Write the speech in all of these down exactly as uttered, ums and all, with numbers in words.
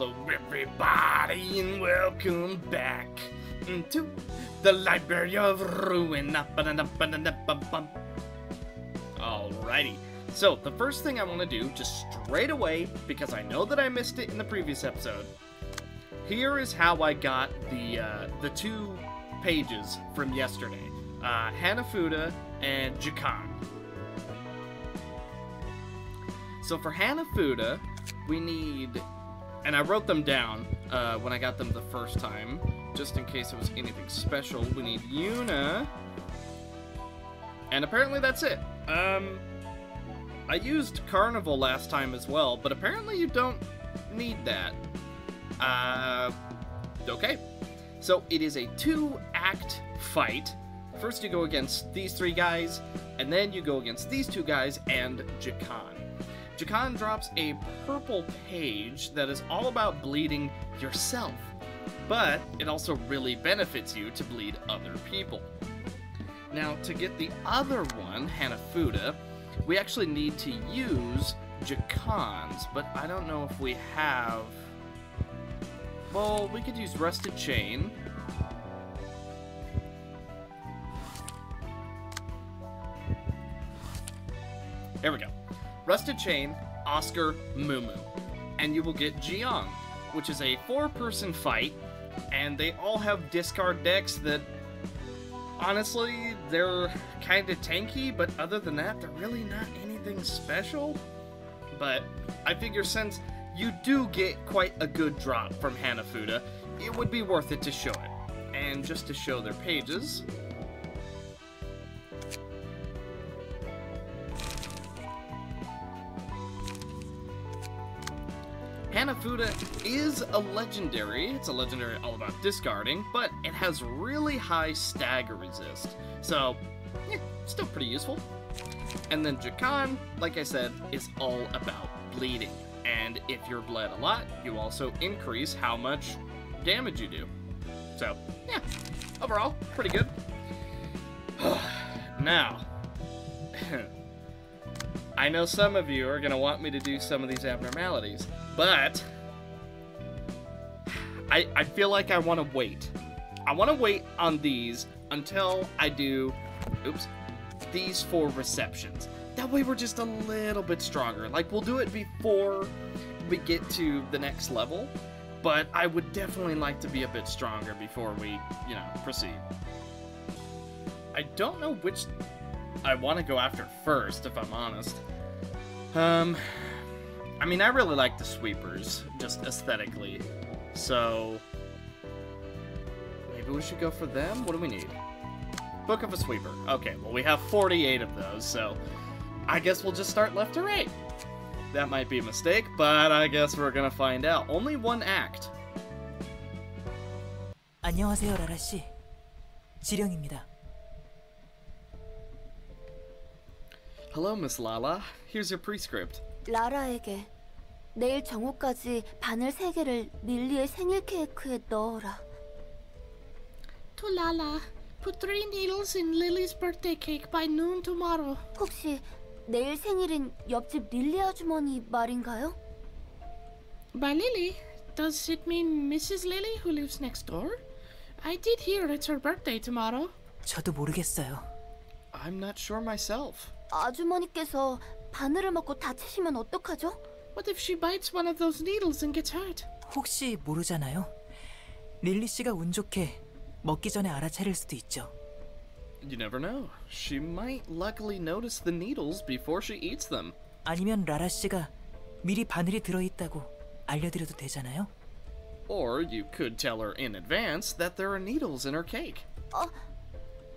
Hello everybody and welcome back to the Library of Ruina. Alrighty, so the first thing I want to do, just straight away, because I know that I missed it in the previous episode, here is how I got the uh, the two pages from yesterday. Uh, Hanafuda and Jikan. So for Hanafuda, we need... And I wrote them down uh, when I got them the first time, just in case it was anything special. We need Yuna, and apparently that's it. Um, I used Carnival last time as well, but apparently you don't need that. Uh, okay. So it is a two-act fight. First you go against these three guys, and then you go against these two guys and Jikan. Jikan drops a purple page that is all about bleeding yourself, but it also really benefits you to bleed other people. Now, to get the other one, Hanafuda, we actually need to use Jakan's, but I don't know if we have... Well, we could use Rusted Chain. There we go. Rusted Chain, Oscar, Mumu, and you will get Jiang, which is a four-person fight, and they all have discard decks that, honestly, they're kind of tanky, but other than that, they're really not anything special. But I figure since you do get quite a good drop from Hanafuda, it would be worth it to show it. And just to show their pages... Hanafuda is a legendary. It's a legendary all about discarding, but it has really high stagger resist, so yeah, still pretty useful. And then Jikan, like I said, is all about bleeding, and if you're bled a lot, you also increase how much damage you do. So yeah, overall, pretty good. Now, I know some of you are going to want me to do some of these abnormalities, but I, I feel like I want to wait. I want to wait on these until I do, oops, these four receptions. That way we're just a little bit stronger. Like, we'll do it before we get to the next level, but I would definitely like to be a bit stronger before we, you know, proceed. I don't know which... I want to go after first, if I'm honest. Um, I mean, I really like the sweepers, just aesthetically. So, maybe we should go for them? What do we need? Book of a Sweeper. Okay, well, we have forty-eight of those, so I guess we'll just start left to right. That might be a mistake, but I guess we're going to find out. Only one act. 안녕하세요, 라라 씨. 지령입니다. Hello, Miss Lala. Here's your prescript. 라라에게 내일 정오까지 바늘 세 개를 릴리의 생일 케이크에 넣어라. To Lala, put three needles in Lily's birthday cake by noon tomorrow. 혹시 내일 생일인 옆집 릴리 아주머니 말인가요? By Lily, does it mean Missus Lily who lives next door? I did hear it's her birthday tomorrow. 저도 모르겠어요. I'm not sure myself. 아주머니께서 바늘을 먹고 다치시면 어떡하죠? What if she bites one of those needles and gets hurt? 혹시 모르잖아요. 릴리 씨가 운 좋게 먹기 전에 알아차릴 수도 있죠. You never know. She might luckily notice the needles before she eats them. 아니면 라라 씨가 미리 바늘이 들어 있다고 알려드려도 되잖아요. Or you could tell her in advance that there are needles in her cake. 어,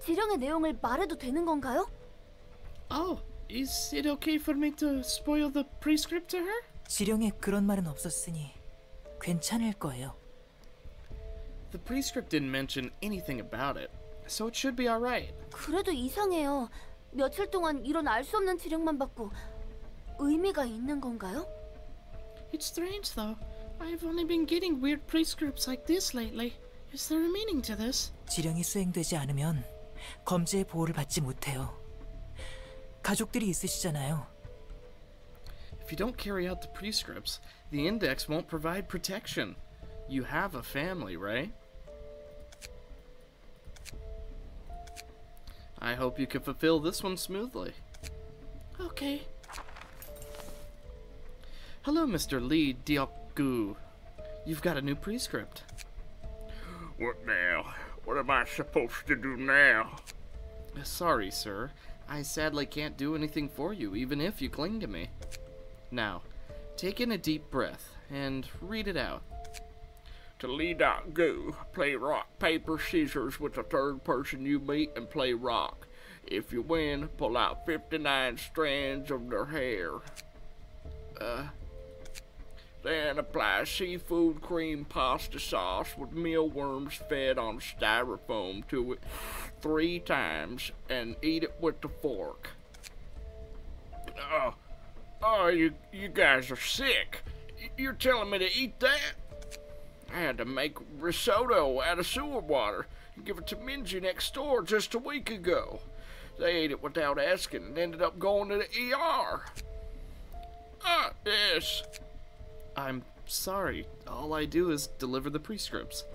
지령의 내용을 말해도 되는 건가요? Oh, is it okay for me to spoil the prescript to her? 지령에 그런 말은 없었으니 괜찮을 거예요. The prescript didn't mention anything about it, so it should be alright. 그래도 이상해요. 며칠 동안 이런 알 수 없는 지령만 받고 의미가 있는 건가요? It's strange though. I've only been getting weird prescripts like this lately. Is there a meaning to this? 지령이 수행되지 않으면 검지의 보호를 받지 못해요. If you don't carry out the prescripts, The index won't provide protection. You have a family, right? I hope you can fulfill this one smoothly. Okay. Hello, Mister Lee Diop Gu. You've got a new prescript. What now? What am I supposed to do now? Sorry, sir. I sadly can't do anything for you, even if you cling to me. Now, take in a deep breath and read it out. To Lee Diop Gu, play rock, paper, scissors with the third person you meet and play rock. If you win, pull out fifty-nine strands of their hair. Uh... Then apply seafood cream pasta sauce with mealworms fed on styrofoam to it three times and eat it with the fork. Oh, oh, you, you guys are sick. You're telling me to eat that? I had to make risotto out of sewer water and give it to Minji next door just a week ago. They ate it without asking and ended up going to the E R. Ah, yes. I'm sorry. All I do is deliver the prescripts.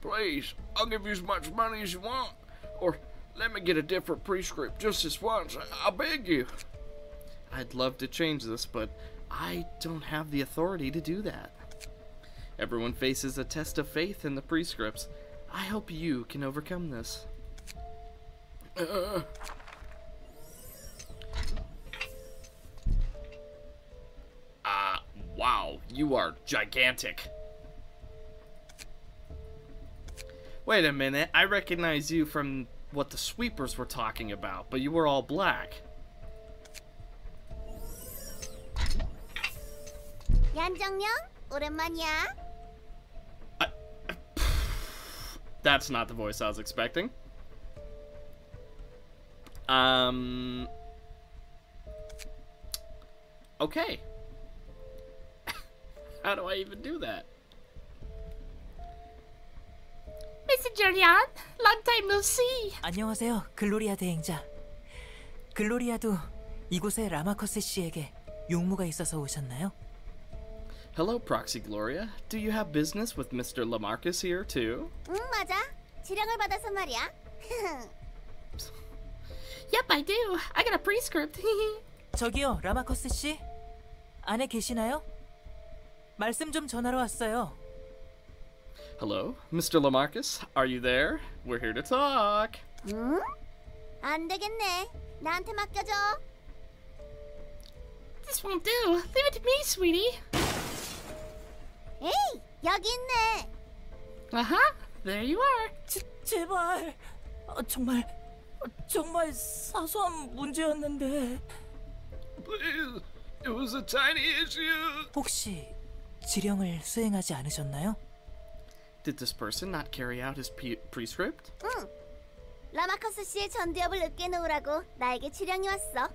Please, I'll give you as much money as you want. Or let me get a different prescript just this once. I, I beg you. I'd love to change this, but I don't have the authority to do that. Everyone faces a test of faith in the prescripts. I hope you can overcome this. Uh... Uh, wow, you are gigantic. Wait a minute, I recognize you from what the sweepers were talking about, but you were all black. Uh, that's not the voice I was expecting. Um... Okay. How do I even do that? Messenger Jan, long time no see. 안녕하세요, 글로리아 대행자. 글로리아도 이곳에 라마커스 씨에게 용무가 있어서 오셨나요? Hello, Proxy Gloria. Do you have business with Mister Lamarcus here too? 응, 맞아. 지령을 받아서 말이야. Yep, I do. I got a prescript. 저기요, 라마커스 씨. 안에 계시나요? 말씀 좀 전하러 왔어요. Hello, Mister Lamarcus. Are you there? We're here to talk. 응? 안 되겠네. 나한테 맡겨줘. This won't do. Leave it to me, sweetie. Hey, 여기 있네. Uh-huh. There you are. 제, 제발. 어, 정말 정말 사소한 문제였는데. Please. It was a tiny issue. 혹시 지령을 수행하지 않으셨나요? Did this person not carry out his prescript? 응. 라마커스 씨의 전두엽을 으깨 놓으라고 나에게 지령이 왔어.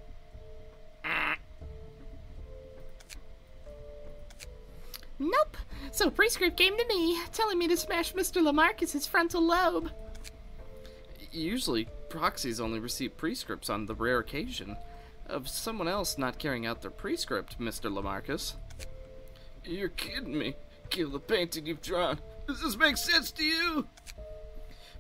Nope. So prescript came to me, telling me to smash Mister Lamarcus's frontal lobe. Usually, proxies only receive prescripts on the rare occasion of someone else not carrying out their prescript, Mister Lamarcus. You're kidding me. Kill the painting you've drawn. Does this make sense to you?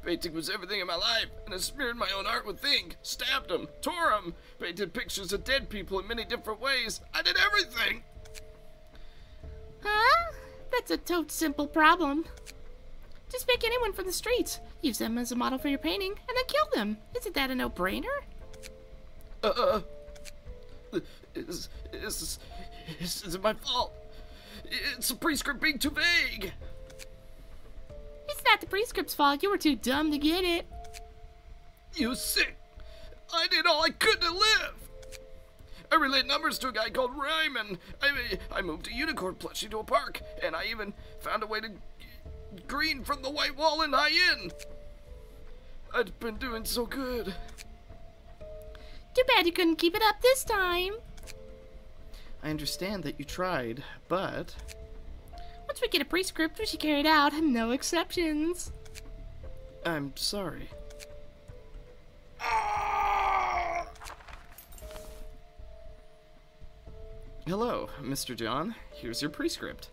Painting was everything in my life, and I smeared my own art with ink, stabbed them, tore them, painted pictures of dead people in many different ways. I did everything! Huh? That's a tote simple problem. Just pick anyone from the streets, use them as a model for your painting, and then kill them. Isn't that a no-brainer? Uh, is, is, is, is it my fault? It's the prescript being too vague. It's not the prescript's fault. You were too dumb to get it. You sick. I did all I could to live. I relayed numbers to a guy called Ryman. I, I moved a unicorn plushie to a park, and I even found a way to green from the white wall in High Inn. I'd been doing so good. Too bad you couldn't keep it up this time. I understand that you tried, but... Once we get a prescript, we should carry it out, and no exceptions. I'm sorry. Hello, Mister John. Here's your prescript.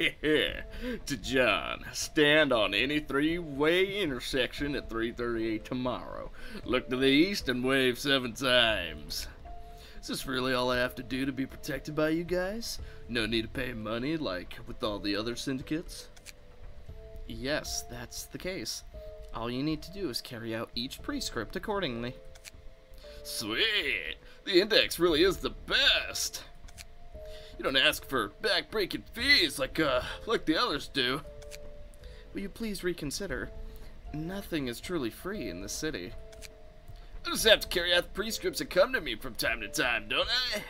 To John, stand on any three-way intersection at three thirty-eight tomorrow. Look to the east and wave seven times. Is this really all I have to do to be protected by you guys? No need to pay money like with all the other syndicates? Yes, that's the case. All you need to do is carry out each prescript accordingly. Sweet! The index really is the best! You don't ask for back-breaking fees like, uh, like the others do. Will you please reconsider? Nothing is truly free in this city. I just have to carry out the prescripts that come to me from time to time, don't I?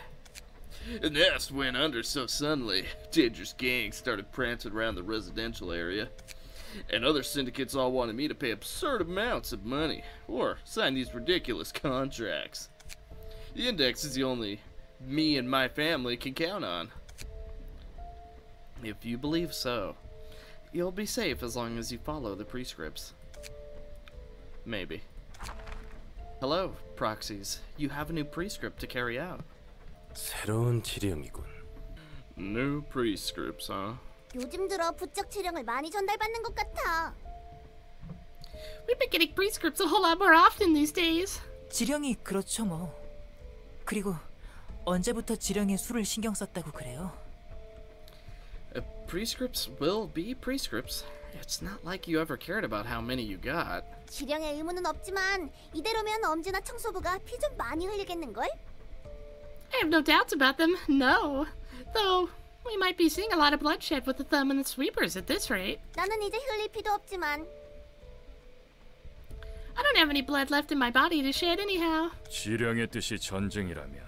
And Nest went under so suddenly, Ginger's gang started prancing around the residential area. And other syndicates all wanted me to pay absurd amounts of money, or sign these ridiculous contracts. The index is the only me and my family can count on. If you believe so, you'll be safe as long as you follow the prescripts. Maybe. Hello, proxies. You have a new prescript to carry out. 새로운 치료용이군. New prescripts, huh? 요즘 들어 부쩍 치료를 많이 전달받는 것 같아. We've been getting prescripts a whole lot more often these days. 지령이 그렇죠 뭐. 그리고 언제부터 지령의 수를 신경 썼다고 그래요? Uh, prescripts will be prescripts. It's not like you ever cared about how many you got. 지령의 의무는 없지만 이대로면 엄지나 청소부가 피 좀 많이 흘리겠는 걸? I have no doubts about them. No, though we might be seeing a lot of bloodshed with the thumb and the sweepers at this rate. 나는 이제 흘릴 피도 없지만. I don't have any blood left in my body to shed anyhow. 지령의 뜻이 전쟁이라면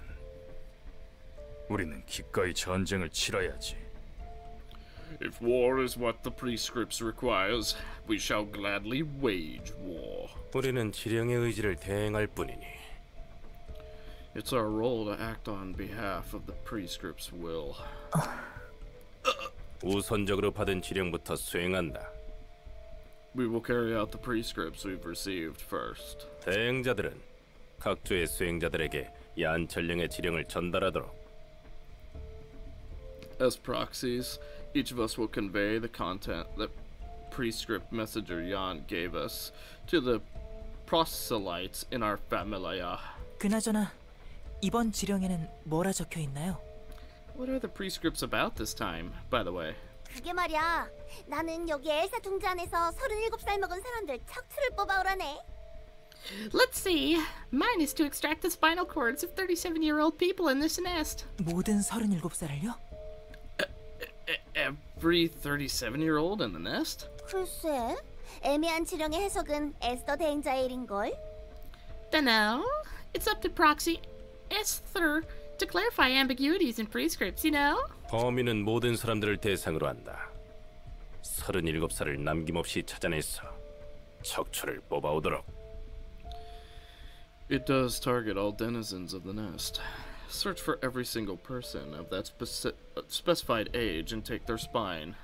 우리는 기꺼이 전쟁을 치러야지. If war is what the prescripts requires, we shall gladly wage war. 우리는 지령의 의지를 대행할 뿐이니. It's our role to act on behalf of the prescript's will. 우선적으로 받은 지령부터 수행한다. We will carry out the prescripts we've received first. 대행자들은 각주의 수행자들에게 얀철령의 지령을 전달하도록. As proxies, each of us will convey the content that prescript messenger Jan gave us to the proselytes in our familia. 그나저나 이번 지령에는 뭐라 적혀 있나요? What are the prescripts about this time, by the way? 그게 말이야. 나는 여기 엘사 둥지 안에서 서른일곱 살 먹은 사람들 척추를 뽑아오라네. Let's see. Mine is to extract the spinal cords of thirty-seven-year-old people in this nest. 모든 서른일곱 살을요? Every thirty-seven-year-old in the nest? 글쎄, 애매한 지령의 해석은 에스더 대행자의 일인걸? Dunno. It's up to proxy Esther to clarify ambiguities in prescripts, you know? 범인은 모든 사람들을 대상으로 한다. 서른일곱 살을 남김없이 찾아내서 척추를 뽑아오도록. It does target all denizens of the nest. Search for every single person of that speci specified age and take their spine.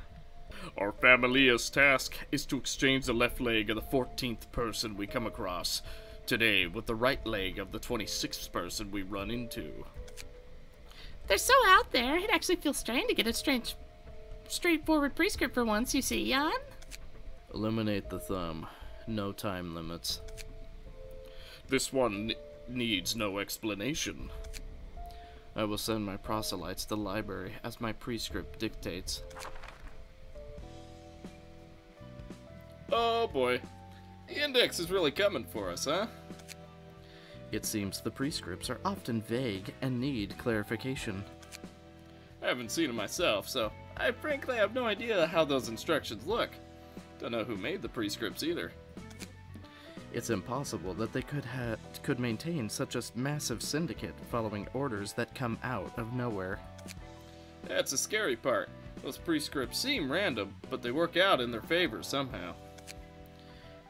Our familia's task is to exchange the left leg of the fourteenth person we come across today with the right leg of the twenty-sixth person we run into. They're so out there, it actually feels strange to get a strange, straightforward prescript for once, you see, Jan? Eliminate the thumb. No time limits. This one needs no explanation. I will send my proselytes to the library as my prescript dictates. Oh boy. The index is really coming for us, huh? It seems the prescripts are often vague and need clarification. I haven't seen them myself, so I frankly have no idea how those instructions look. Don't know who made the prescripts either. It's impossible that they could ha could maintain such a massive syndicate following orders that come out of nowhere. That's the scary part. Those prescripts seem random, but they work out in their favor somehow.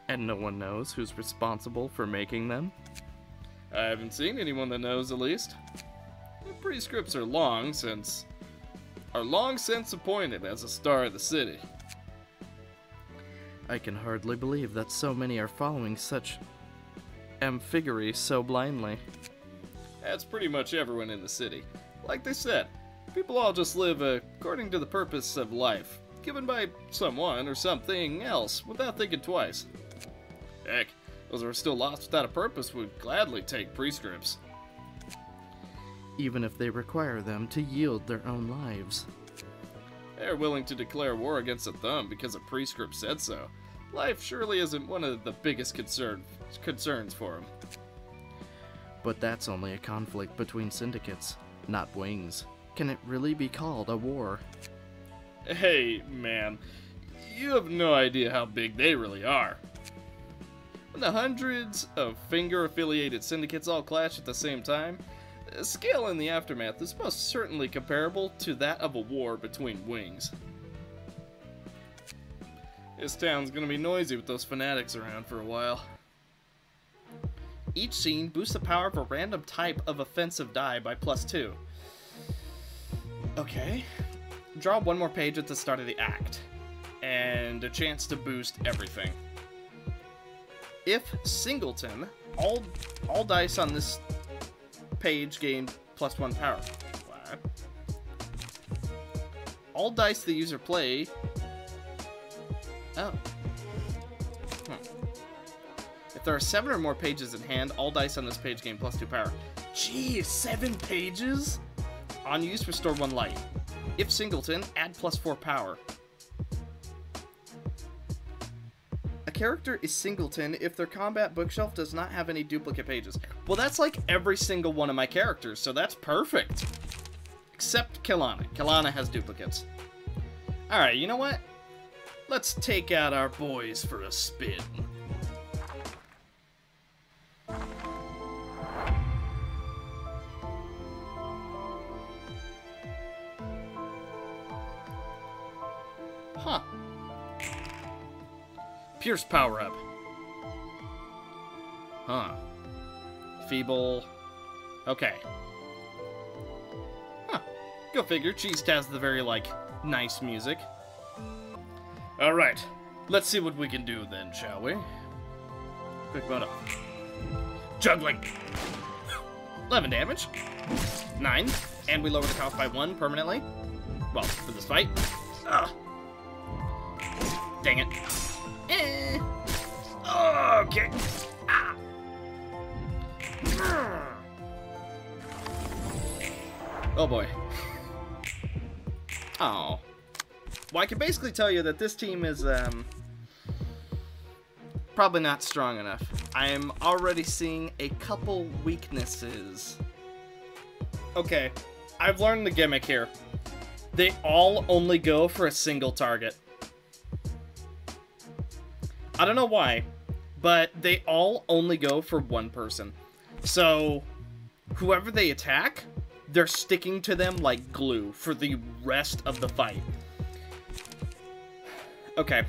And no one knows who's responsible for making them? I haven't seen anyone that knows, at least. The prescripts are long since... are long since appointed as a star of the city. I can hardly believe that so many are following such amphigory so blindly. That's pretty much everyone in the city. Like they said, people all just live according to the purpose of life, given by someone or something else, without thinking twice. Heck, those who are still lost without a purpose would gladly take prescripts. Even if they require them to yield their own lives. They are willing to declare war against a thumb because a prescript said so. Life surely isn't one of the biggest concern, concerns for them. But that's only a conflict between syndicates, not wings. Can it really be called a war? Hey, man. You have no idea how big they really are. When the hundreds of finger-affiliated syndicates all clash at the same time, the scale in the aftermath is most certainly comparable to that of a war between wings. This town's gonna be noisy with those fanatics around for a while. Each scene boosts the power of a random type of offensive die by plus two. Okay. Draw one more page at the start of the act, and a chance to boost everything. If singleton, all all dice on this page gain plus one power. Wow. All dice the user play. Oh. Hmm. If there are seven or more pages in hand, all dice on this page gain plus two power. Geez, seven pages? On use, restore one life. If singleton, add plus four power. A character is singleton if their combat bookshelf does not have any duplicate pages. Well, that's like every single one of my characters, so that's perfect. Except Kelana. Kelana has duplicates. Alright, you know what? Let's take out our boys for a spin. Huh. Pierce power up. Huh. Feeble. Okay. Huh. Go figure. Cheese has the very, like, nice music. Alright. Let's see what we can do then, shall we? Quick mode off. Juggling. eleven damage. nine. And we lower the cost by one permanently. Well, for this fight. Ugh. Dang it. Eh. Okay. Ah. Oh boy. Oh. Well, I can basically tell you that this team is um, probably not strong enough. I am already seeing a couple weaknesses. Okay. I've learned the gimmick here. They all only go for a single target. I don't know why, but they all only go for one person. So, whoever they attack, they're sticking to them like glue for the rest of the fight. Okay.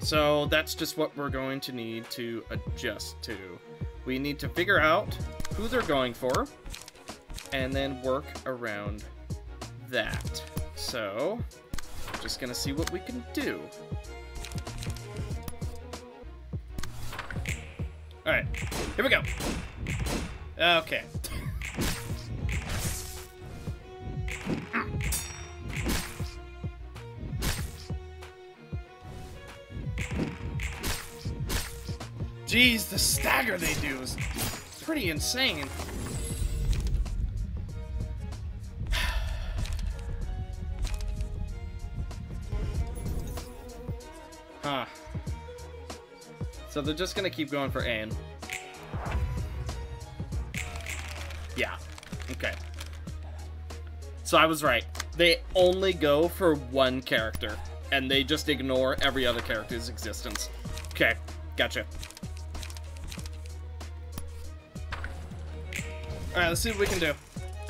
So, that's just what we're going to need to adjust to. We need to figure out who they're going for, and then work around that. So, just gonna see what we can do. Alright, here we go. Okay. Jeez, the stagger they do is pretty insane. Huh. So they're just gonna keep going for Anne. Yeah. Okay. So I was right. They only go for one character, and they just ignore every other character's existence. Okay. Gotcha. Alright, let's see what we can do.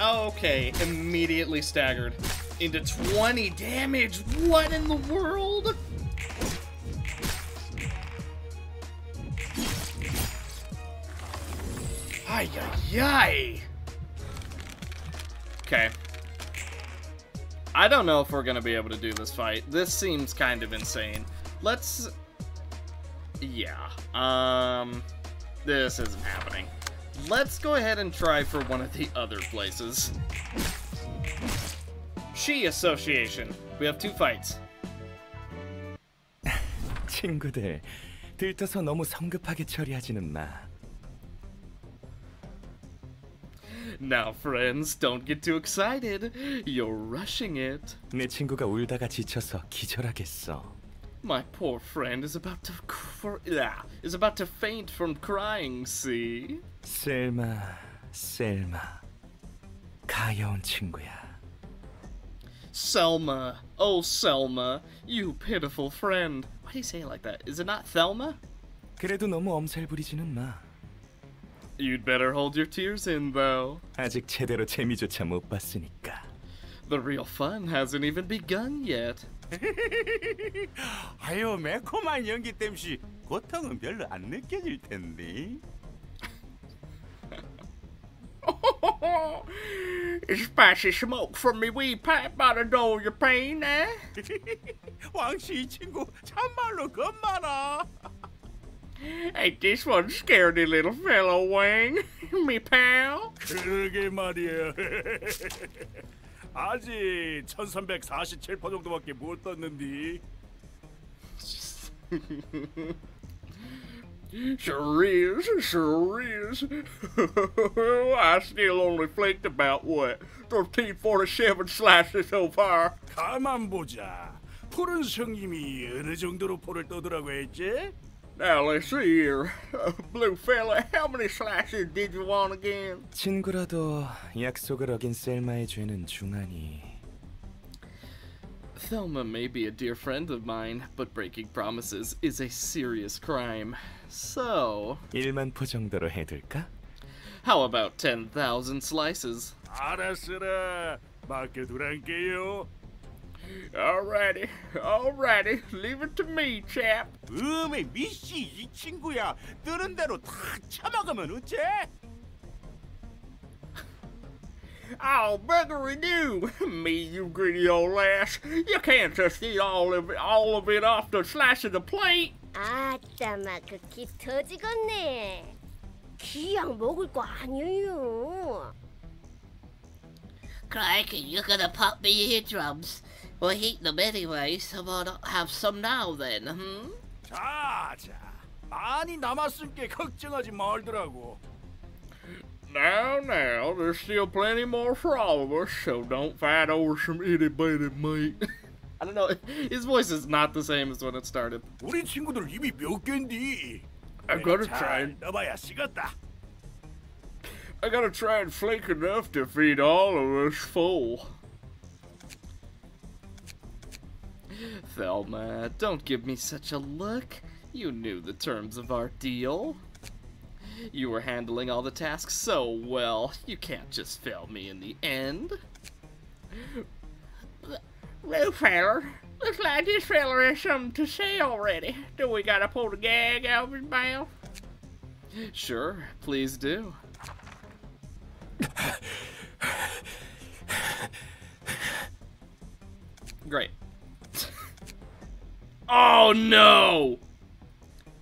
Okay. Immediately staggered into twenty damage. What in the world? Ay, ay, ay. Okay. I don't know if we're going to be able to do this fight. This seems kind of insane. Let's... Yeah. Um... This isn't happening. let's go ahead and try for one of the other places. She Association. We have two fights. 친구들, 들떠서 너무 성급하게 처리하지는 마. Now, friends, don't get too excited. You're rushing it. 내 친구가 울다가 지쳐서 기절하겠어. My poor friend is about to cr is about to faint from crying, see? Selma, Selma, 가여운 친구야. Selma, oh Selma, you pitiful friend. Why do you say it like that? Is it not Thelma? 그래도 너무 엄살 부리지는 마. You'd better hold your tears in, though. 아직 제대로 재미조차 못 봤으니까. The real fun hasn't even begun yet. 아유, 매콤한 연기 땜시 고통은 별로 안 느껴질 텐데. Spicy smoke from me weed pipe by the door, your pain, eh? 왕씨 이 친구 참말로 겁많아. Ain't this one scaredy little fellow, Wang? Me pal? 그러게 말이야. 아직 천삼백사십칠 퍼 정도밖에 못 떴는데. Sure is, sure is. I still only flaked about what thirteen forty-seven slices so far. 가만 보자. 푸른 성님이 어느 정도로 포를 떠더라고 했지? Now let's see here, uh, blue fella. How many slices did you want again? 친구라도 약속을 어긴 셀마의 죄는 중하니. Thelma may be a dear friend of mine, but breaking promises is a serious crime. So. 일만 포 정도로 해둘까? How about ten thousand slices? 알았으라, 맡겨두란게요. Alrighty, alrighty, leave it to me, chap. 음에 미씨 이 친구야 뜨는 대로 다 참아가면 어째? Oh, buggery do, me you greedy old ass. You can't just eat all of it, all of it off the slice of the plate. 아따마 그 기 터지겠네. 기양 먹을 거 아니에요. Crikey, you're gonna pop me in your drums. We'll heat them anyway, so we'll have some now then, hmm? 자, 자, 많이 남았으니까 걱정하지 말더라고. Now, now, there's still plenty more for all of us, so don't fight over some itty bitty meat. I don't know, his voice is not the same as when it started. 우리 친구들 입이 몇 갠디? I'm gonna try. 넘어야 식었다. I gotta try and flake enough to feed all of us full. Thelma, don't give me such a look. You knew the terms of our deal. You were handling all the tasks so well. You can't just fail me in the end. Blue feller, looks like this feller has something to say already. Do we gotta pull the gag out of his mouth? Sure, please do. Great. Oh no!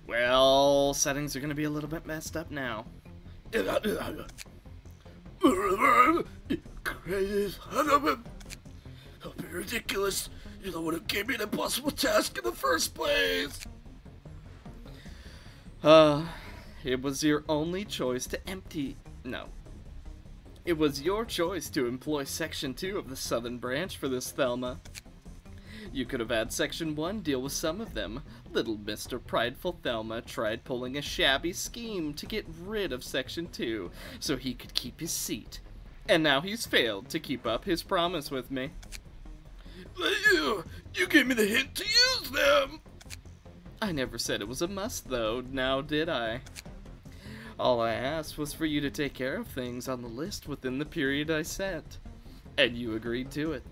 Well, settings are gonna be a little bit messed up now. That'll be ridiculous. You're the one who gave me an impossible task in the first place. Uh, it was your only choice to empty. No. It was your choice to employ Section two of the Southern Branch for this, Thelma. You could have had Section one deal with some of them. Little Mister Prideful Thelma tried pulling a shabby scheme to get rid of Section two so he could keep his seat. And now he's failed to keep up his promise with me. But you, you gave me the hint to use them! I never said it was a must, though, now did I? All I asked was for you to take care of things on the list within the period I set. And you agreed to it.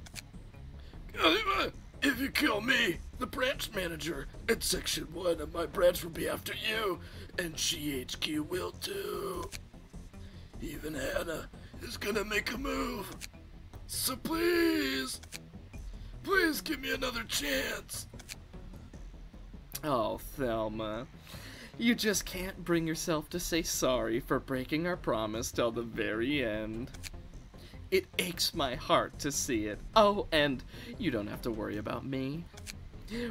If you kill me, the branch manager at Section one of my branch will be after you, and G H Q will too. Even Hannah is gonna make a move. So please, please give me another chance. Oh, Thelma. You just can't bring yourself to say sorry for breaking our promise till the very end. It aches my heart to see it. Oh, and you don't have to worry about me.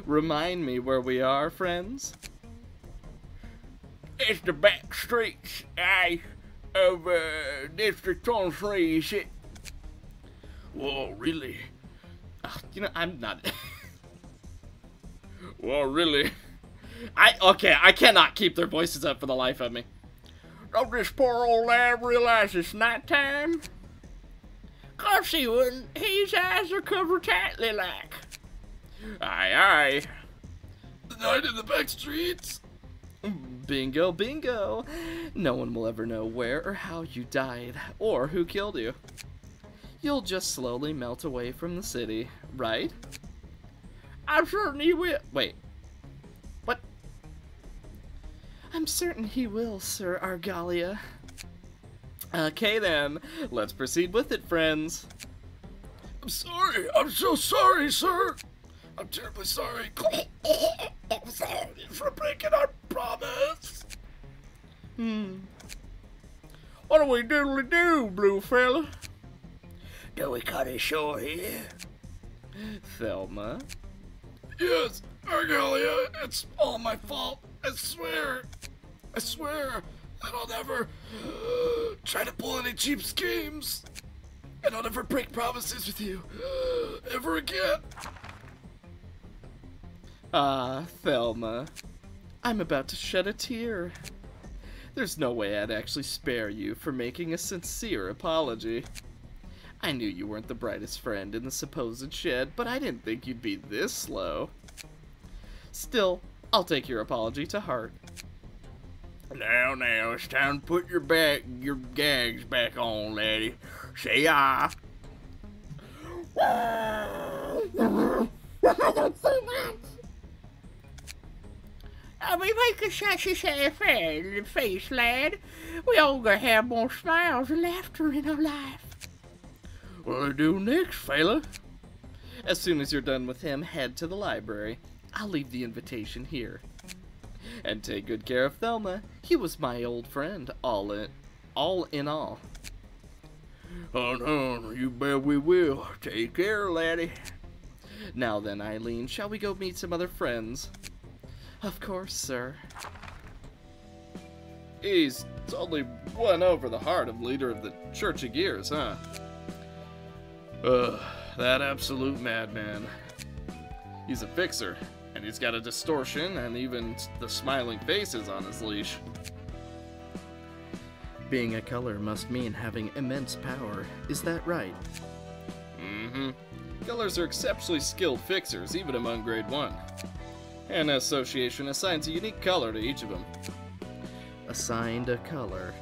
Remind me where we are, friends. It's the back streets, aye, of uh, District twenty-three, is it? Whoa, really? Uh, you know, I'm not... Whoa, really? I... Okay, I cannot keep their voices up for the life of me. Don't this poor old lad realize it's nighttime? Course he wouldn't. His eyes are covered tightly like. Aye, aye. The night in the back streets. Bingo, bingo. No one will ever know where or how you died or who killed you. You'll just slowly melt away from the city, right? I'm certain he will. Wait. What? I'm certain he will, Sir Argalia. Okay then, let's proceed with it, friends. I'm sorry, I'm so sorry, sir. I'm terribly sorry. I'm sorry for breaking our promise. Hmm. What do we doodly do, blue fella? Do we cut it short here? Thelma? Yes, Argalia, it's all my fault. I swear. I swear. And I'll never uh, try to pull any cheap schemes. And I'll never break promises with you. Uh, ever again. Ah, Thelma. I'm about to shed a tear. There's no way I'd actually spare you for making a sincere apology. I knew you weren't the brightest friend in the supposed shed, but I didn't think you'd be this slow. Still, I'll take your apology to heart. Now, now, it's time to put your back, your gags back on, laddie. Say ah. That's so much. I mean, make a sassy sad fan in the face, lad. We all gonna have more smiles and laughter in our life. What'll I do next, fella? As soon as you're done with him, head to the library. I'll leave the invitation here. And take good care of Thelma. He was my old friend, all in all. In all. On, on, you bet we will. Take care, laddie. Now then, Eileen, shall we go meet some other friends? Of course, sir. He's totally won over the heart of leader of the Church of Gears, huh? Ugh, that absolute madman. He's a fixer. And he's got a distortion and even the smiling faces on his leash. Being a color must mean having immense power. Is that right? Mm-hmm. Colors are exceptionally skilled fixers, even among grade one. Hannah Association assigns a unique color to each of them. Assigned a color.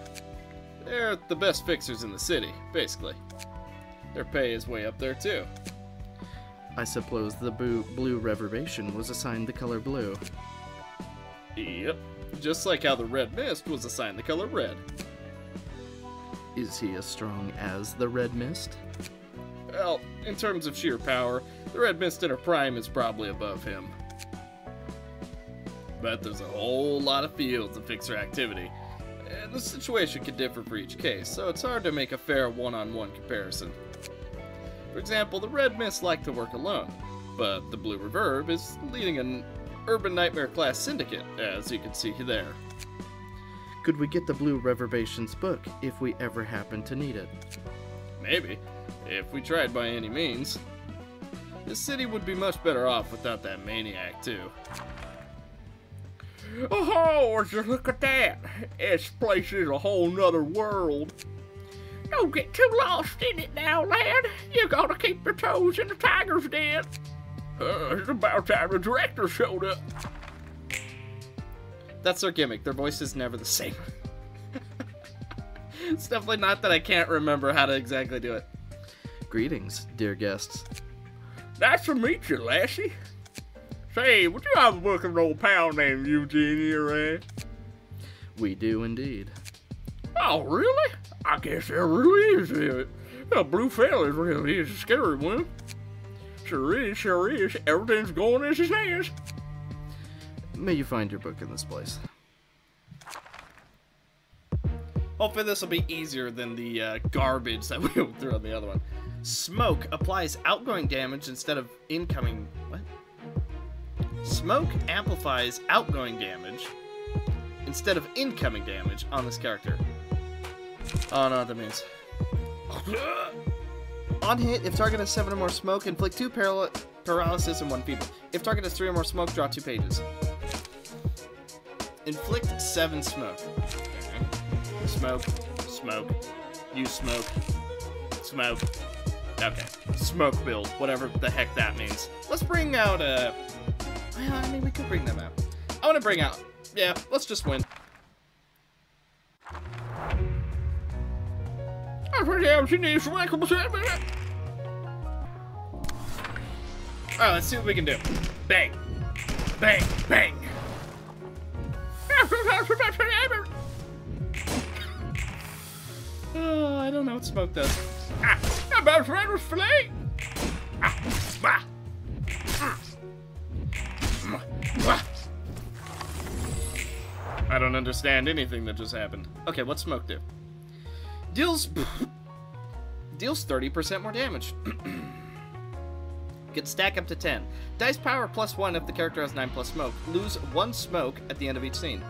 They're the best fixers in the city, basically. Their pay is way up there, too. I suppose the blue reverberation was assigned the color blue. Yep. Just like how the red mist was assigned the color red. Is he as strong as the red mist? Well, in terms of sheer power, the red mist in her prime is probably above him. But there's a whole lot of fields of fixer activity, and the situation could differ for each case, so it's hard to make a fair one-on-one comparison. For example, the red mist like to work alone, but the blue reverb is leading an urban nightmare class syndicate, as you can see there. Could we get the blue reverberation's book if we ever happen to need it? Maybe, if we tried by any means. The city would be much better off without that maniac too. Oh, would you look at that? This place is a whole nother world. Don't get too lost in it now, lad. You gotta keep your toes in the tiger's den. Uh, it's about time the director showed up. That's their gimmick. Their voice is never the same. It's definitely not that I can't remember how to exactly do it. Greetings, dear guests. Nice to meet you, Lassie. Say, would you have a book of an old pal named Eugenie around? We do indeed. Oh, really? I guess there really is it. That blue fella really is a scary one. Sure is, sure is. Everything's going as it is. May you find your book in this place. Hopefully this will be easier than the uh, garbage that we threw on the other one. Smoke applies outgoing damage instead of incoming. What? Smoke amplifies outgoing damage instead of incoming damage on this character. Oh, no, that means. On hit, if target has seven or more smoke, inflict two paral paralysis and one feeble. If target has three or more smoke, draw two pages. Inflict seven smoke. Okay. Smoke. Smoke. Use smoke. Smoke. Okay. Smoke build. Whatever the heck that means. Let's bring out a... Well, I mean, we could bring them out. I want to bring out... Yeah, let's just win. Alright, let's see what we can do. Bang. Bang. Bang. Oh, I don't know what smoke does. Ah, about to flame. Ah, bah. I don't understand anything that just happened. Okay, what's smoke do? Deals deals thirty percent more damage. Can stack up to ten. Dice power plus one if the character has nine plus smoke. Lose one smoke at the end of each scene.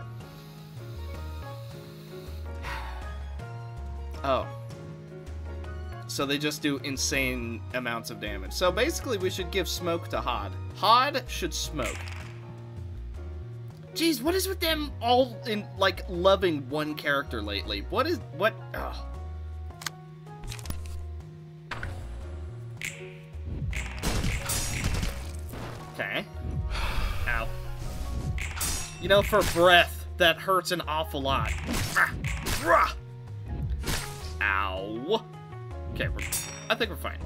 Oh. So they just do insane amounts of damage. So basically we should give smoke to Hod. Hod should smoke. Jeez, what is with them all in, like, loving one character lately? What is, what, ugh. Okay. Ow. You know, for breath, that hurts an awful lot. Ah. Ow. Okay, we're, I think we're fine.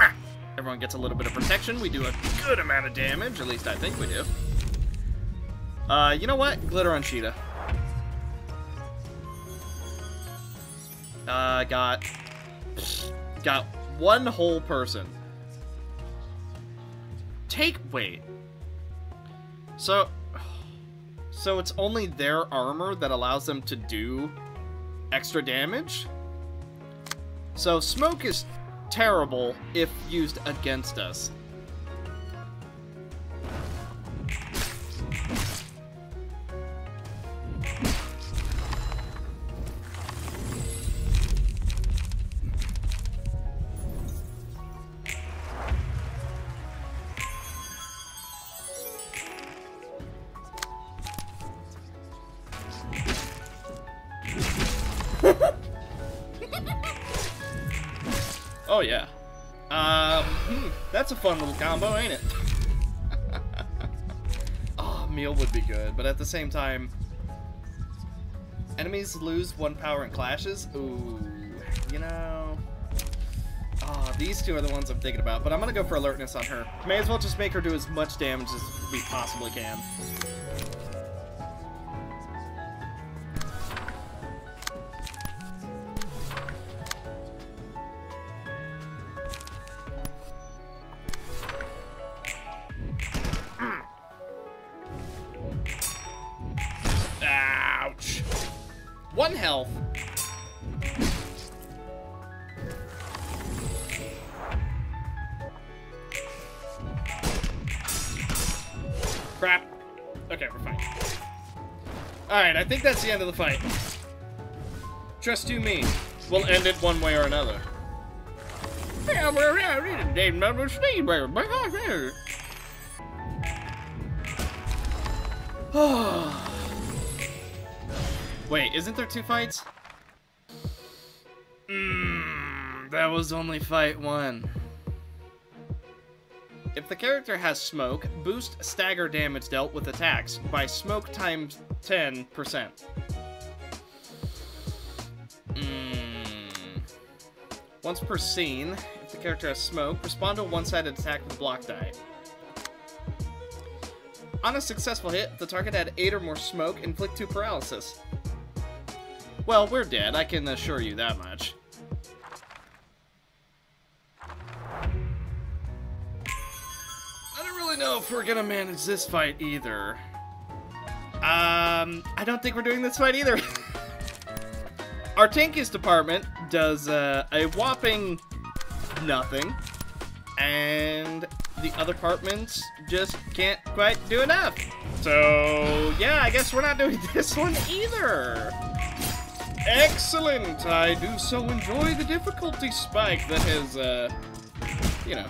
Ah. Everyone gets a little bit of protection. We do a good amount of damage, at least I think we do. Uh, you know what? Glitter on Cheetah. Uh, got... Got one whole person. Take... Wait. So... So it's only their armor that allows them to do extra damage? So smoke is terrible if used against us. Oh, yeah. Uh, hmm, that's a fun little combo, ain't it? Oh, meal would be good, but at the same time... Enemies lose one power in clashes? Ooh, you know... Oh, these two are the ones I'm thinking about, but I'm gonna go for alertness on her. May as well just make her do as much damage as we possibly can. One health. Crap. Okay, we're fine. Alright, I think that's the end of the fight. Trust you me. We'll end it one way or another. Oh. Wait, isn't there two fights? Mmm, that was only fight one. If the character has smoke, boost stagger damage dealt with attacks by smoke times ten percent. Mmm. Once per scene, if the character has smoke, respond to a one-sided attack with block die. On a successful hit, the target had eight or more smoke, inflict two paralysis. Well, we're dead, I can assure you that much. I don't really know if we're gonna manage this fight either. Um, I don't think we're doing this fight either. our Tankies department does uh, a whopping nothing, and the other departments just can't quite do enough. So yeah, I guess we're not doing this one either. Excellent! I do so enjoy the difficulty spike that has, uh, you know,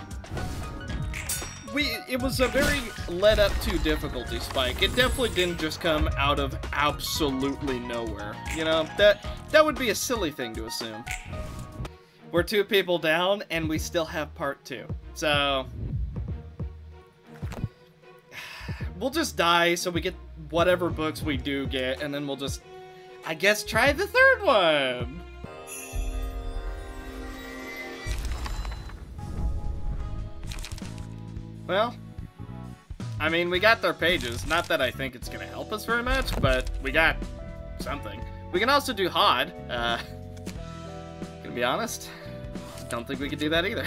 we, it was a very led-up to difficulty spike. It definitely didn't just come out of absolutely nowhere, you know? That, that would be a silly thing to assume. We're two people down, and we still have part two, so... We'll just die so we get whatever books we do get, and then we'll just... I guess try the third one! Well, I mean, we got their pages. Not that I think it's gonna help us very much, but we got something. We can also do Hod. Uh, gonna be honest, don't think we could do that either.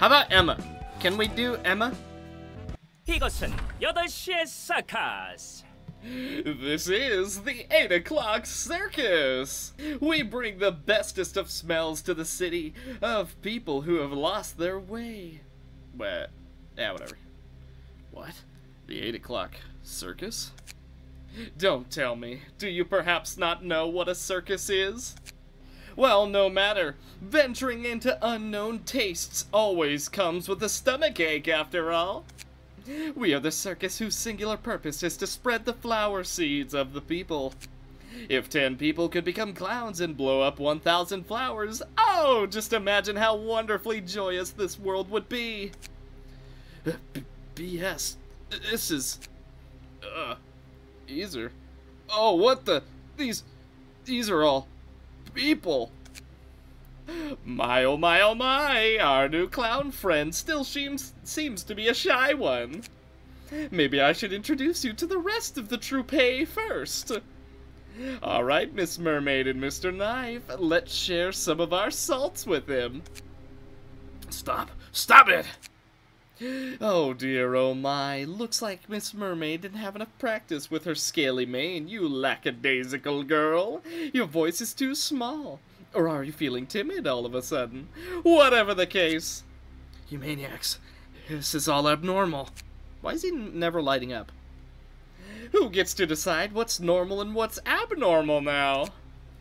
How about Emma? Can we do Emma? This is the eight o'clock circus! We bring the bestest of smells to the city of people who have lost their way. But, yeah, whatever. What? The eight o'clock circus? Don't tell me. Do you perhaps not know what a circus is? Well, no matter. Venturing into unknown tastes always comes with a stomachache, after all. We are the circus whose singular purpose is to spread the flower seeds of the people. If ten people could become clowns and blow up one thousand flowers, oh, just imagine how wonderfully joyous this world would be. B S. This is... Uh... These are... Oh, what the... These... These are all... people. My, oh my, oh my, our new clown friend still seems, seems to be a shy one. Maybe I should introduce you to the rest of the troupe first. All right, Miss Mermaid and Mister Knife, let's share some of our salts with him. Stop, stop it! Oh dear, oh my, looks like Miss Mermaid didn't have enough practice with her scaly mane, you lackadaisical girl. Your voice is too small. Or are you feeling timid all of a sudden? Whatever the case. You maniacs. This is all abnormal. Why is he never lighting up? Who gets to decide what's normal and what's abnormal now?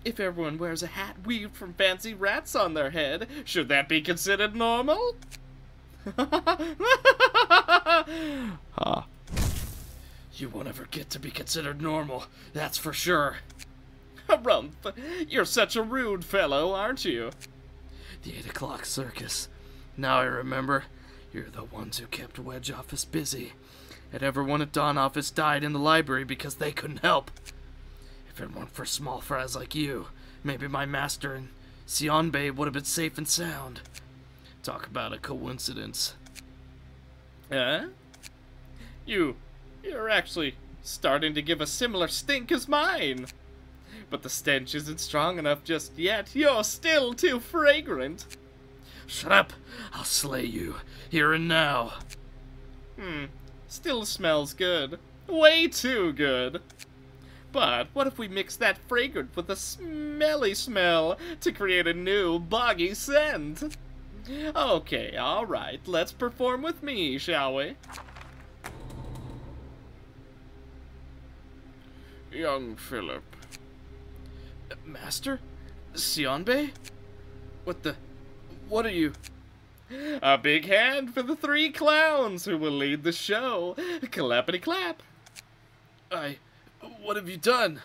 If everyone wears a hat weaved from fancy rats on their head, should that be considered normal? Huh. You won't ever get to be considered normal, that's for sure. Harumph, you're such a rude fellow, aren't you? The eight o'clock circus. Now I remember, you're the ones who kept Wedge Office busy, and everyone at Dawn Office died in the library because they couldn't help. If it weren't for small fries like you, maybe my master and Sion Babe would have been safe and sound. Talk about a coincidence. Huh? You, you're actually starting to give a similar stink as mine. But the stench isn't strong enough just yet. You're still too fragrant. Shut up. I'll slay you. Here and now. Hmm. Still smells good. Way too good. But what if we mix that fragrant with a smelly smell to create a new boggy scent? Okay, alright. Let's perform with me, shall we? Young Philip. Master? Sionbe? What the... What are you... A big hand for the three clowns who will lead the show. Clappity clap. I... What have you done?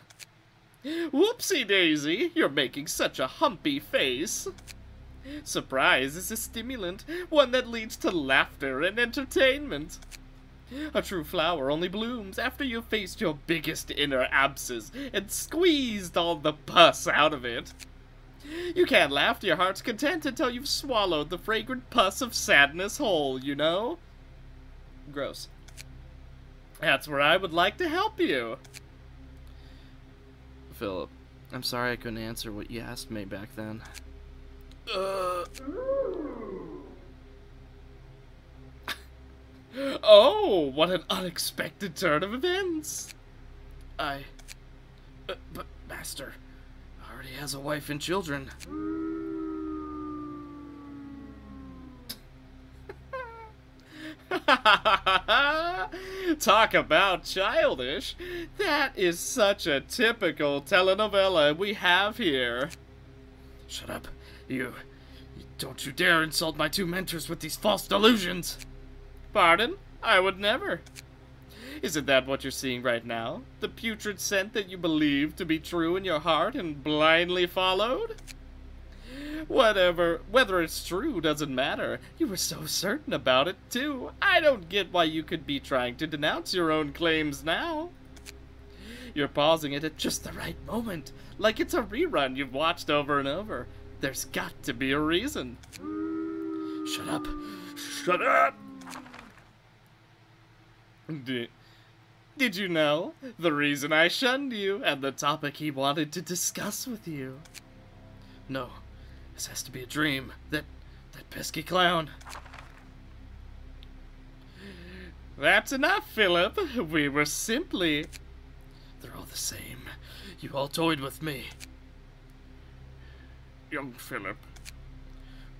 Whoopsie daisy, you're making such a humpy face. Surprise is a stimulant, one that leads to laughter and entertainment. A true flower only blooms after you've faced your biggest inner abscess and squeezed all the pus out of it. You can't laugh to your heart's content until you've swallowed the fragrant pus of sadness whole, you know? Gross. That's where I would like to help you. Philip, I'm sorry I couldn't answer what you asked me back then. Uh... Oh, what an unexpected turn of events! I... Uh, but, Master, our already has a wife and children. Talk about childish. That is such a typical telenovela we have here. Shut up. You, you don't you dare insult my two mentors with these false delusions. Pardon? I would never. Isn't that what you're seeing right now? The putrid scent that you believed to be true in your heart and blindly followed? Whatever, whether it's true doesn't matter. You were so certain about it, too. I don't get why you could be trying to denounce your own claims now. You're pausing it at just the right moment, like it's a rerun you've watched over and over. There's got to be a reason. Shut up. Shut up! D- Did you know? The reason I shunned you, and the topic he wanted to discuss with you. No. This has to be a dream. That, that pesky clown. That's enough, Philip. We were simply... They're all the same. You all toyed with me. Young Philip,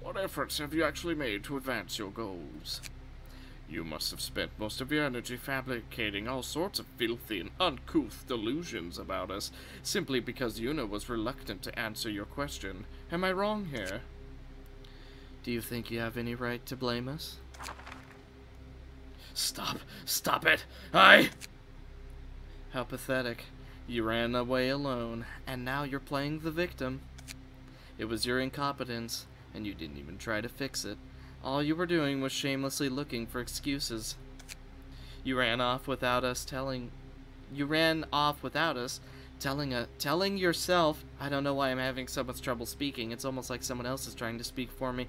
what efforts have you actually made to advance your goals? You must have spent most of your energy fabricating all sorts of filthy and uncouth delusions about us, simply because Yuna was reluctant to answer your question. Am I wrong here? Do you think you have any right to blame us? Stop! Stop it! I... How pathetic. You ran away alone, and now you're playing the victim. It was your incompetence, and you didn't even try to fix it. All you were doing was shamelessly looking for excuses. You ran off without us telling... You ran off without us telling a... Telling yourself... I don't know why I'm having so much trouble speaking. It's almost like someone else is trying to speak for me.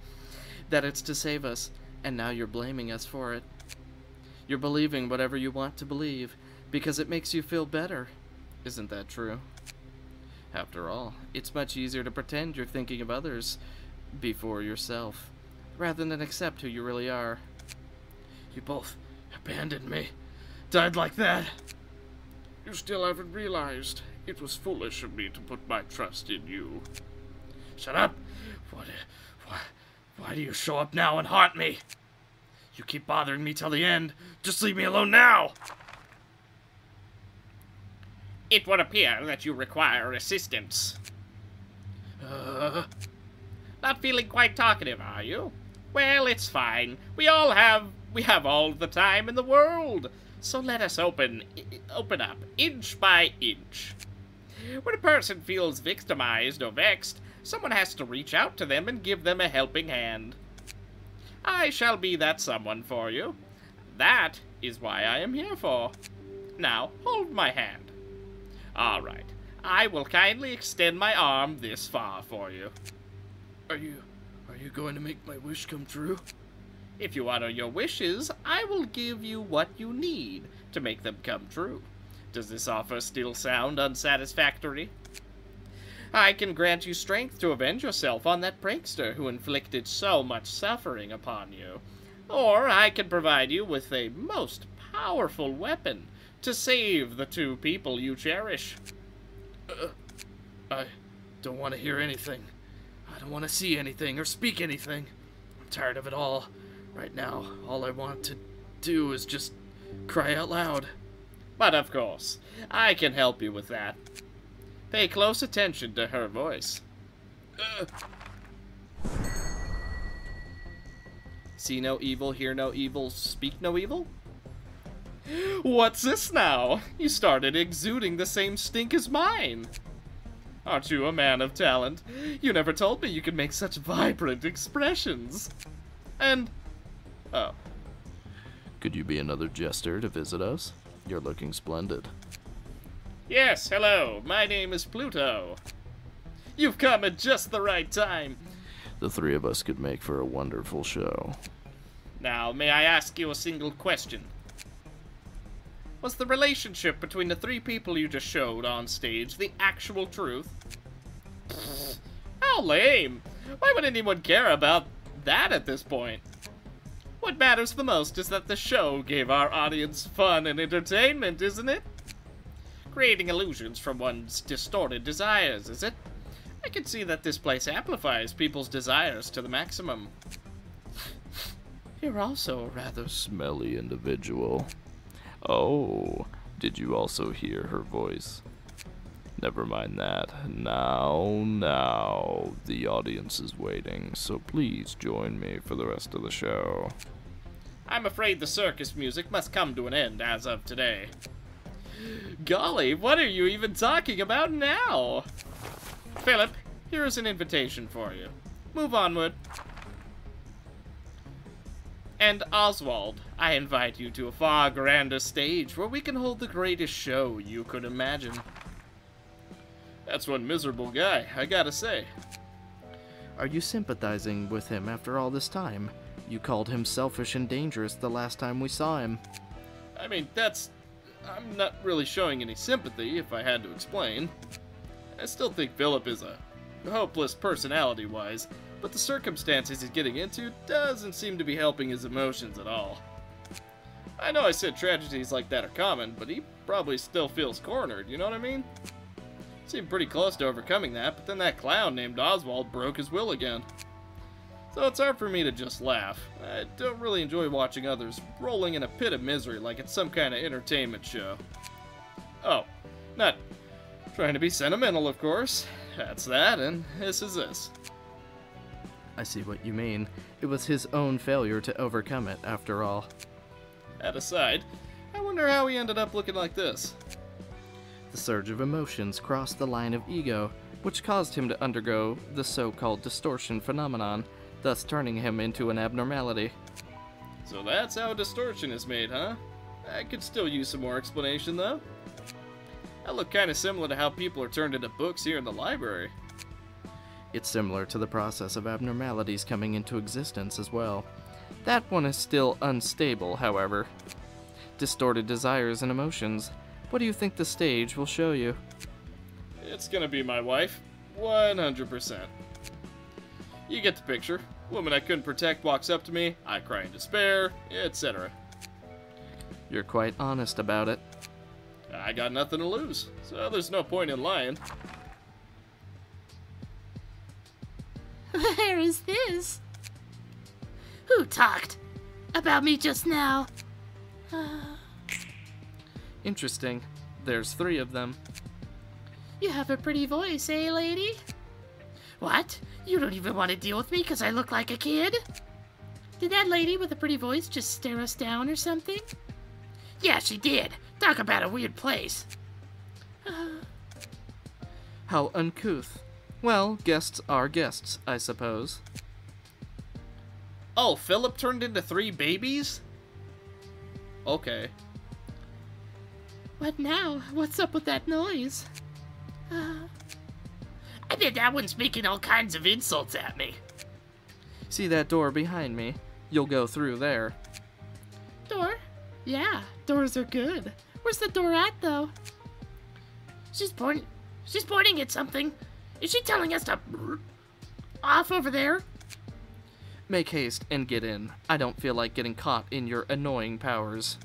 That it's to save us. And now you're blaming us for it. You're believing whatever you want to believe. Because it makes you feel better. Isn't that true? After all, it's much easier to pretend you're thinking of others before yourself, rather than accept who you really are. You both abandoned me. Died like that. You still haven't realized it was foolish of me to put my trust in you. Shut up! What, why, why do you show up now and haunt me? You keep bothering me till the end. Just leave me alone now! It would appear that you require assistance. Uh... Not feeling quite talkative, are you? Well, it's fine. We all have, we have all the time in the world. So let us open, open up, inch by inch. When a person feels victimized or vexed, someone has to reach out to them and give them a helping hand. I shall be that someone for you. That is why I am here for. Now, hold my hand. All right. I will kindly extend my arm this far for you. Are you... are you going to make my wish come true? If you honor your wishes, I will give you what you need to make them come true. Does this offer still sound unsatisfactory? I can grant you strength to avenge yourself on that prankster who inflicted so much suffering upon you. Or I can provide you with a most powerful weapon to save the two people you cherish. Uh, I don't want to hear anything. I don't want to see anything or speak anything. I'm tired of it all. Right now, all I want to do is just cry out loud. But of course, I can help you with that. Pay close attention to her voice. Uh. See no evil, hear no evil, speak no evil? What's this now? You started exuding the same stink as mine. Aren't you a man of talent? You never told me you could make such vibrant expressions. And... oh. Could you be another jester to visit us? You're looking splendid. Yes, hello. My name is Pluto. You've come at just the right time. The three of us could make for a wonderful show. Now, may I ask you a single question? Was the relationship between the three people you just showed on stage the actual truth? Pfft, how lame! Why would anyone care about that at this point? What matters the most is that the show gave our audience fun and entertainment, isn't it? Creating illusions from one's distorted desires, is it? I can see that this place amplifies people's desires to the maximum. You're also a rather smelly individual. Oh, did you also hear her voice? Never mind that. Now, now, the audience is waiting, so please join me for the rest of the show. I'm afraid the circus music must come to an end as of today. Golly, what are you even talking about now? Philip, here is an invitation for you. Move onward. And Oswald, I invite you to a far grander stage where we can hold the greatest show you could imagine. That's one miserable guy, I gotta say. Are you sympathizing with him after all this time? You called him selfish and dangerous the last time we saw him. I mean, that's... I'm not really showing any sympathy, if I had to explain. I still think Philip is a hopeless personality-wise, but the circumstances he's getting into doesn't seem to be helping his emotions at all. I know I said tragedies like that are common, but he probably still feels cornered, you know what I mean? Seemed pretty close to overcoming that, but then that clown named Oswald broke his will again. So it's hard for me to just laugh. I don't really enjoy watching others rolling in a pit of misery like it's some kind of entertainment show. Oh, not trying to be sentimental, of course. That's that, and this is this. I see what you mean. It was his own failure to overcome it, after all. That aside, I wonder how he ended up looking like this. The surge of emotions crossed the line of ego, which caused him to undergo the so-called distortion phenomenon, thus turning him into an abnormality. So that's how distortion is made, huh? I could still use some more explanation, though. That looked kind of similar to how people are turned into books here in the library. It's similar to the process of abnormalities coming into existence as well. That one is still unstable, however. Distorted desires and emotions. What do you think the stage will show you? It's gonna be my wife, one hundred percent. You get the picture. Woman I couldn't protect walks up to me, I cry in despair, et cetera. You're quite honest about it. I got nothing to lose, so there's no point in lying. Where is this? Who talked about me just now? Uh... Interesting. There's three of them. You have a pretty voice, eh, lady? What? You don't even want to deal with me because I look like a kid? Did that lady with a pretty voice just stare us down or something? Yeah, she did. Talk about a weird place. Uh... How uncouth. Well, guests are guests, I suppose. Oh, Philip turned into three babies? Okay. What now? What's up with that noise? Uh, I bet that one's making all kinds of insults at me. See that door behind me? You'll go through there. Door? Yeah, doors are good. Where's the door at, though? She's pointing. She's pointing at something. Is she telling us to off over there? Make haste and get in. I don't feel like getting caught in your annoying powers.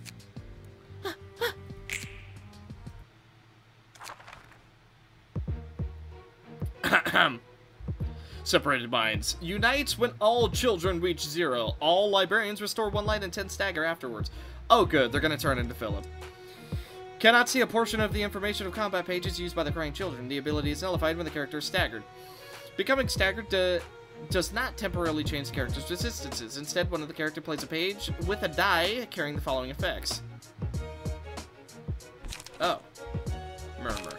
Separated minds. Unites when all children reach zero. All librarians restore one light and ten stagger afterwards. Oh good, they're gonna turn into Philip. Cannot see a portion of the information of combat pages used by the crying children. The ability is nullified when the character is staggered. Becoming staggered uh, does not temporarily change the character's resistances. Instead, one of the character plays a page with a die carrying the following effects. Oh. Murmur.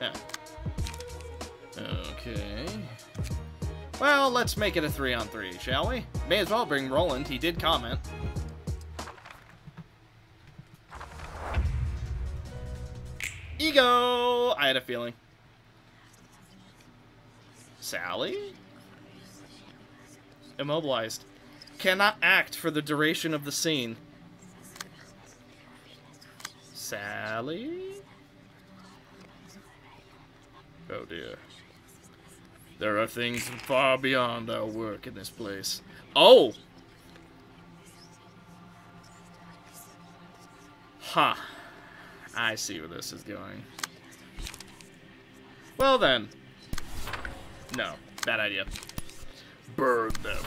Yeah. Okay. Well, let's make it a three on three, shall we? May as well bring Roland, he did comment. Ego! I had a feeling. Sally? Immobilized. Cannot act for the duration of the scene. Sally? Oh dear. There are things far beyond our work in this place. Oh! Ha. Huh. I see where this is going. Well then. No. Bad idea. Burn them.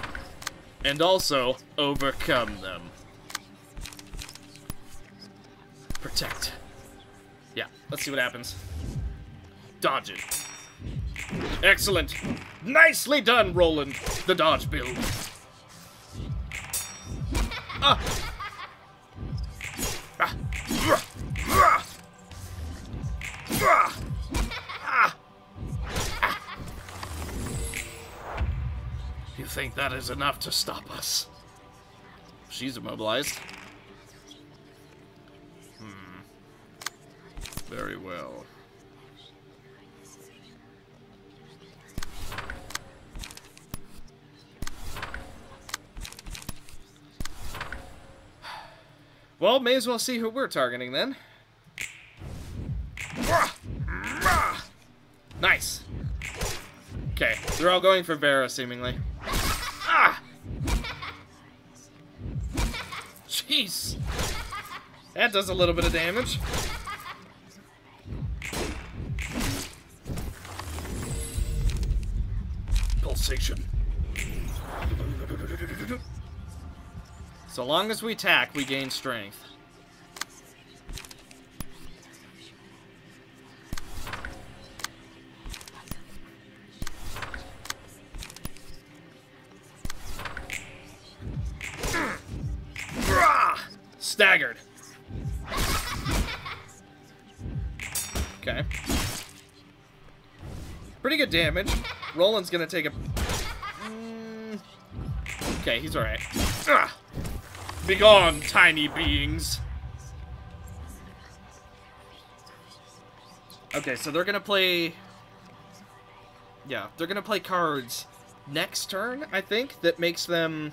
And also, overcome them. Protect. Yeah, let's see what happens. Dodge it. Excellent. Nicely done, Roland. The dodge build. Ah. Ah. Ah. Ah. Ah. Ah. You think that is enough to stop us? She's immobilized. Hmm. Very well. Well, may as well see who we're targeting then. Nice. Okay, they're all going for Vera, seemingly. Ah! Jeez. That does a little bit of damage. Pulsation. So long as we attack, we gain strength. Staggered. Okay. Pretty good damage. Roland's gonna take a... Mm. Okay, he's alright. Ugh. Begone, tiny beings. Okay, so they're gonna play... Yeah, they're gonna play cards next turn, I think, that makes them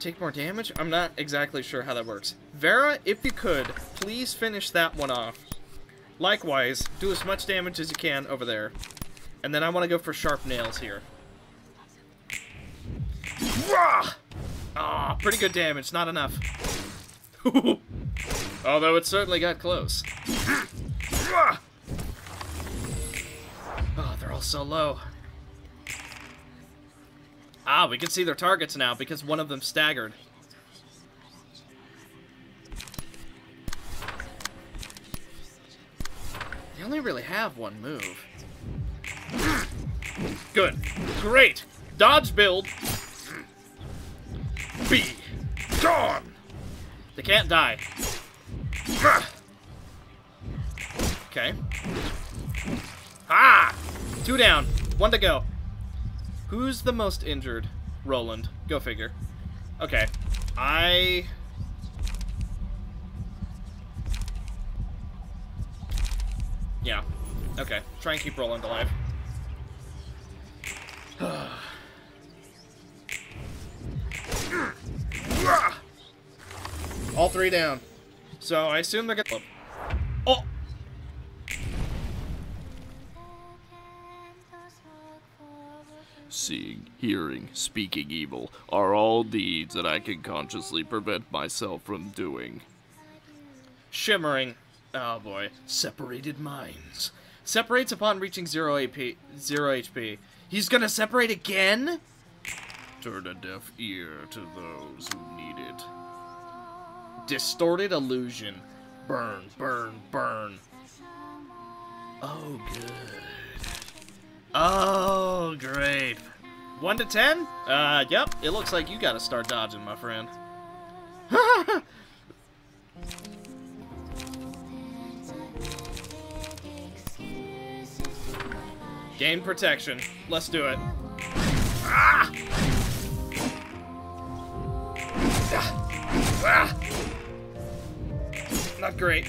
take more damage? I'm not exactly sure how that works. Vera, if you could, please finish that one off. Likewise, do as much damage as you can over there. And then I want to go for sharp nails here. Rah! Ah, oh, pretty good damage, not enough. Although it certainly got close. Ah, oh, they're all so low. Ah, we can see their targets now because one of them staggered. They only really have one move. Good. Great. Dodge build. Be gone. They can't die. Okay. Ah! Two down. One to go. Who's the most injured? Roland. Go figure. Okay. I... Yeah. Okay. Try and keep Roland alive. All three down. So I assume they're gonna... Oh! Seeing, hearing, speaking evil are all deeds that I can consciously prevent myself from doing. Shimmering. Oh boy. Separated minds. Separates upon reaching zero A P, zero H P. He's gonna separate again? Turn a deaf ear to those who need it. Distorted illusion. Burn, burn, burn. Oh, good. Oh, great. One to ten? Uh, yep. It looks like you gotta start dodging, my friend. Gain protection. Let's do it. Ah! Ah! Not great.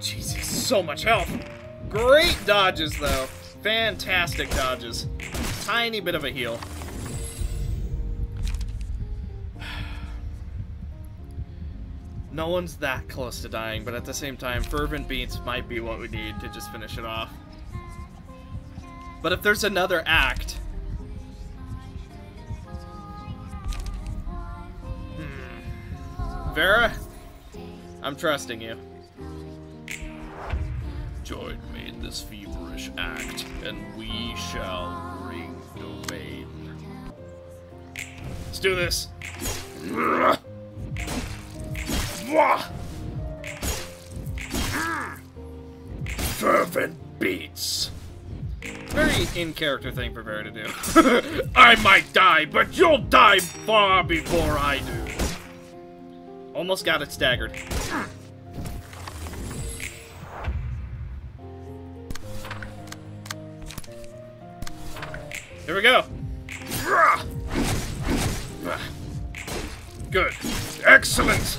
Jesus, so much health. Great dodges, though. Fantastic dodges. Tiny bit of a heal. No one's that close to dying, but at the same time, Fervent Beats might be what we need to just finish it off. But if there's another act... Hmm. Vera, I'm trusting you. join me in this feverish act, and we shall bring domain. Let's do this! Fervent Beats! Very in-character thing for Vera to do. I might die, but you'll die far before I do. Almost got it staggered. Here we go. Good. Excellent.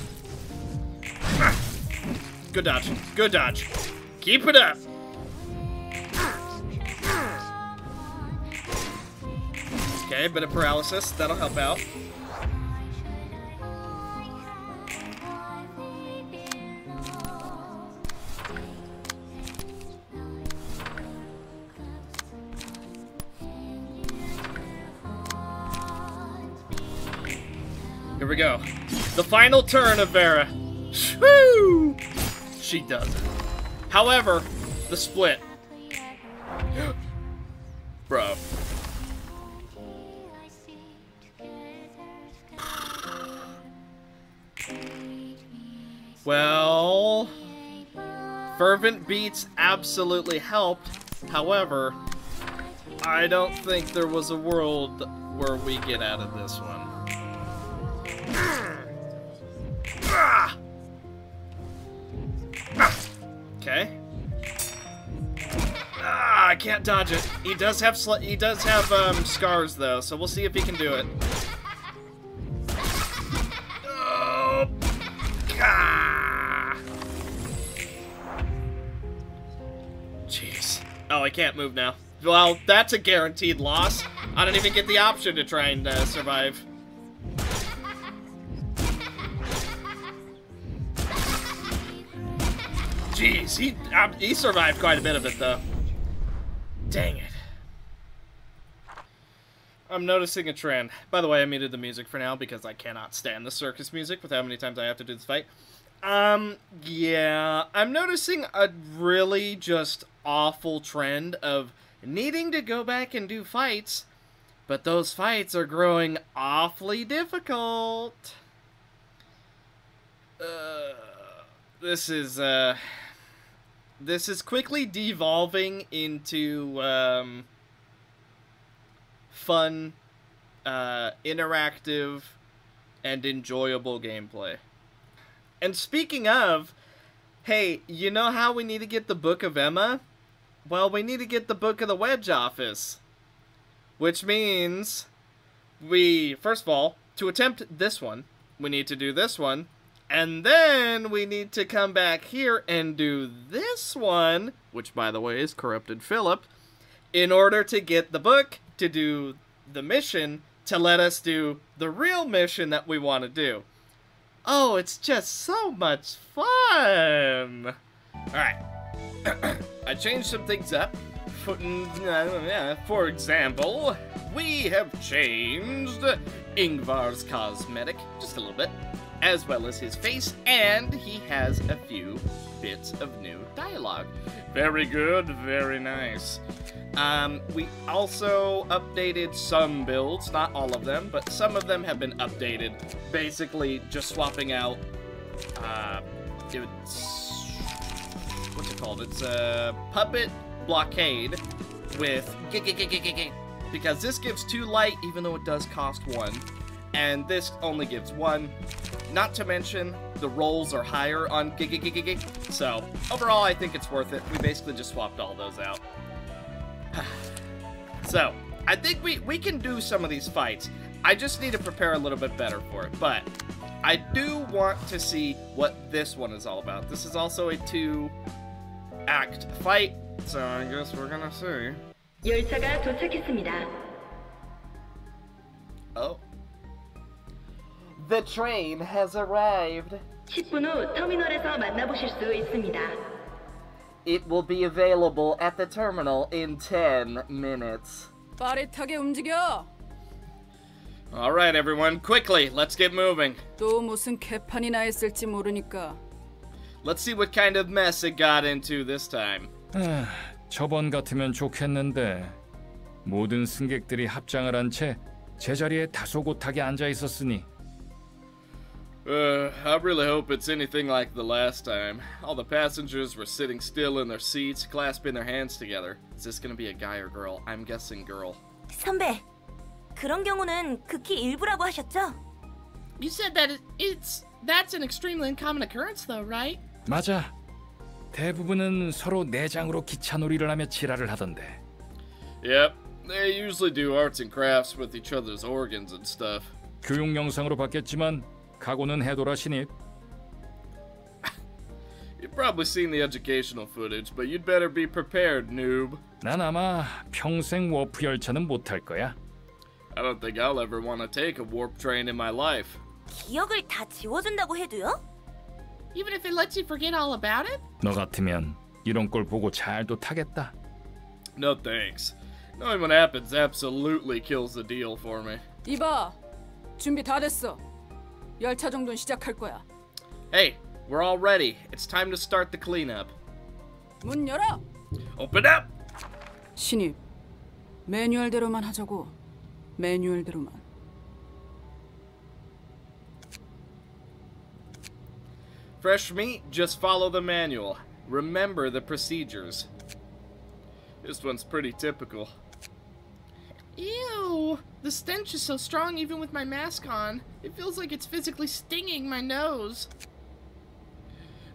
Good dodge. Good dodge. Keep it up. Okay, a bit of paralysis. That'll help out. Here we go. The final turn of Vera. Woo! She does it. However, the split. Bro. Well, Fervent Beats absolutely helped. However, I don't think there was a world where we get out of this one. Okay. Ah, I can't dodge it. He does have sl he does have um, scars though, so we'll see if he can do it. Oh, ah. Jeez. Oh, I can't move now. Well, that's a guaranteed loss. I don't even get the option to try and uh, survive. Jeez, he, uh, he survived quite a bit of it, though. Dang it. I'm noticing a trend. By the way, I muted the music for now because I cannot stand the circus music with how many times I have to do this fight. Um, yeah. I'm noticing a really just awful trend of needing to go back and do fights, but those fights are growing awfully difficult. Uh, this is, uh... This is quickly devolving into um, fun, uh, interactive, and enjoyable gameplay. And speaking of, hey, you know how we need to get the Book of Emma? Well, we need to get the Book of the Wedge Office. Which means we, first of all, to attempt this one, we need to do this one. And then we need to come back here and do this one, which, by the way, is Corrupted Philip, in order to get the book to do the mission to let us do the real mission that we want to do. Oh, it's just so much fun. All right. I changed some things up. For example, we have changed Ingvar's cosmetic just a little bit, as well as his face, and he has a few bits of new dialogue. Very good, very nice. Um, we also updated some builds, not all of them, but some of them have been updated, basically just swapping out, uh, it's, what's it called? It's a puppet blockade with, because this gives two light, even though it does cost one, and this only gives one. Not to mention, the rolls are higher on gig. So, overall, I think it's worth it. We basically just swapped all those out. So, I think we, we can do some of these fights. I just need to prepare a little bit better for it. But, I do want to see what this one is all about. This is also a two-act fight. So, I guess we're gonna see. Oh. The train has arrived. It will be available at the terminal in ten minutes. Alright everyone, quickly, let's get moving. Let's see what kind of mess it got into this time. 아, 저번 같으면 좋겠는데 모든 승객들이 합장을 한 채 제자리에 다소곳하게 앉아 있었으니. Uh, I really hope it's anything like the last time. All the passengers were sitting still in their seats, clasping their hands together. Is this gonna be a guy or girl? I'm guessing girl. 선배, 그런 경우는 극히 일부라고 하셨죠? You said that it's that's an extremely uncommon occurrence, though, right? 맞아. 대부분은 서로 내장으로 기차놀이를 하며 지랄을 하던데. Yep, they usually do arts and crafts with each other's organs and stuff. 교육 영상으로 봤겠지만. 각오는 해둬라 신입. You've probably seen the educational footage, but you'd better be prepared, noob. 난 아마 평생 워프 열차는 못할 거야. I don't think I'll ever want to take a warp train in my life. 기억을 다 지워준다고 해도요? Even if it lets you forget all about it? 너 같으면 이런 꼴 보고 잘도 타겠다. No thanks. Knowing what happens absolutely kills the deal for me. 이봐, 준비 다 됐어. 열차 정도는 시작할 거야. Hey, we're all ready. It's time to start the cleanup. 문 열어. Open up. 신입, 매뉴얼대로만 하자고. 매뉴얼대로만. Fresh meat, just follow the manual. Remember the procedures. This one's pretty typical. Ew, the stench is so strong even with my mask on. It feels like it's physically stinging my nose.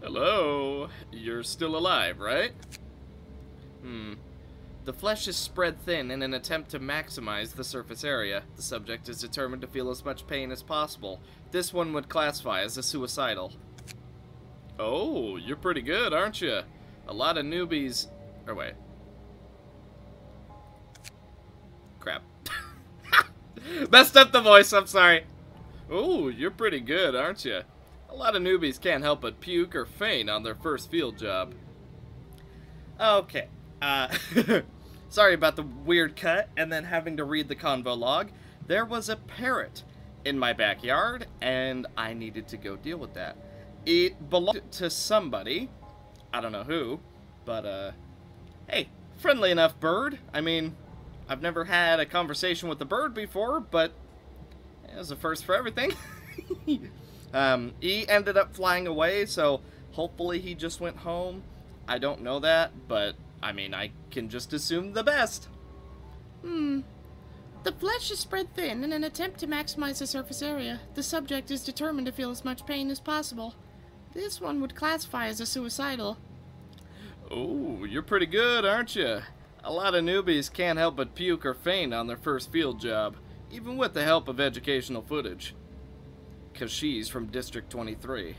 Hello, you're still alive, right? Hmm. The flesh is spread thin in an attempt to maximize the surface area. The subject is determined to feel as much pain as possible. This one would classify as a suicidal. Oh, you're pretty good, aren't you? A lot of newbies... Or wait. Crap. Messed up the voice, I'm sorry. Ooh, you're pretty good, aren't you? A lot of newbies can't help but puke or faint on their first field job. Okay. Uh, sorry about the weird cut and then having to read the convo log. There was a parrot in my backyard, and I needed to go deal with that. It belonged to somebody. I don't know who, but, uh, hey, friendly enough bird. I mean... I've never had a conversation with a bird before, but it was a first for everything. um, he ended up flying away, so hopefully he just went home. I don't know that, but I mean, I can just assume the best. Hmm. The flesh is spread thin in an attempt to maximize the surface area. The subject is determined to feel as much pain as possible. This one would classify as a suicidal. Oh, you're pretty good, aren't you? A lot of newbies can't help but puke or faint on their first field job, even with the help of educational footage. Cause she's from District twenty-three.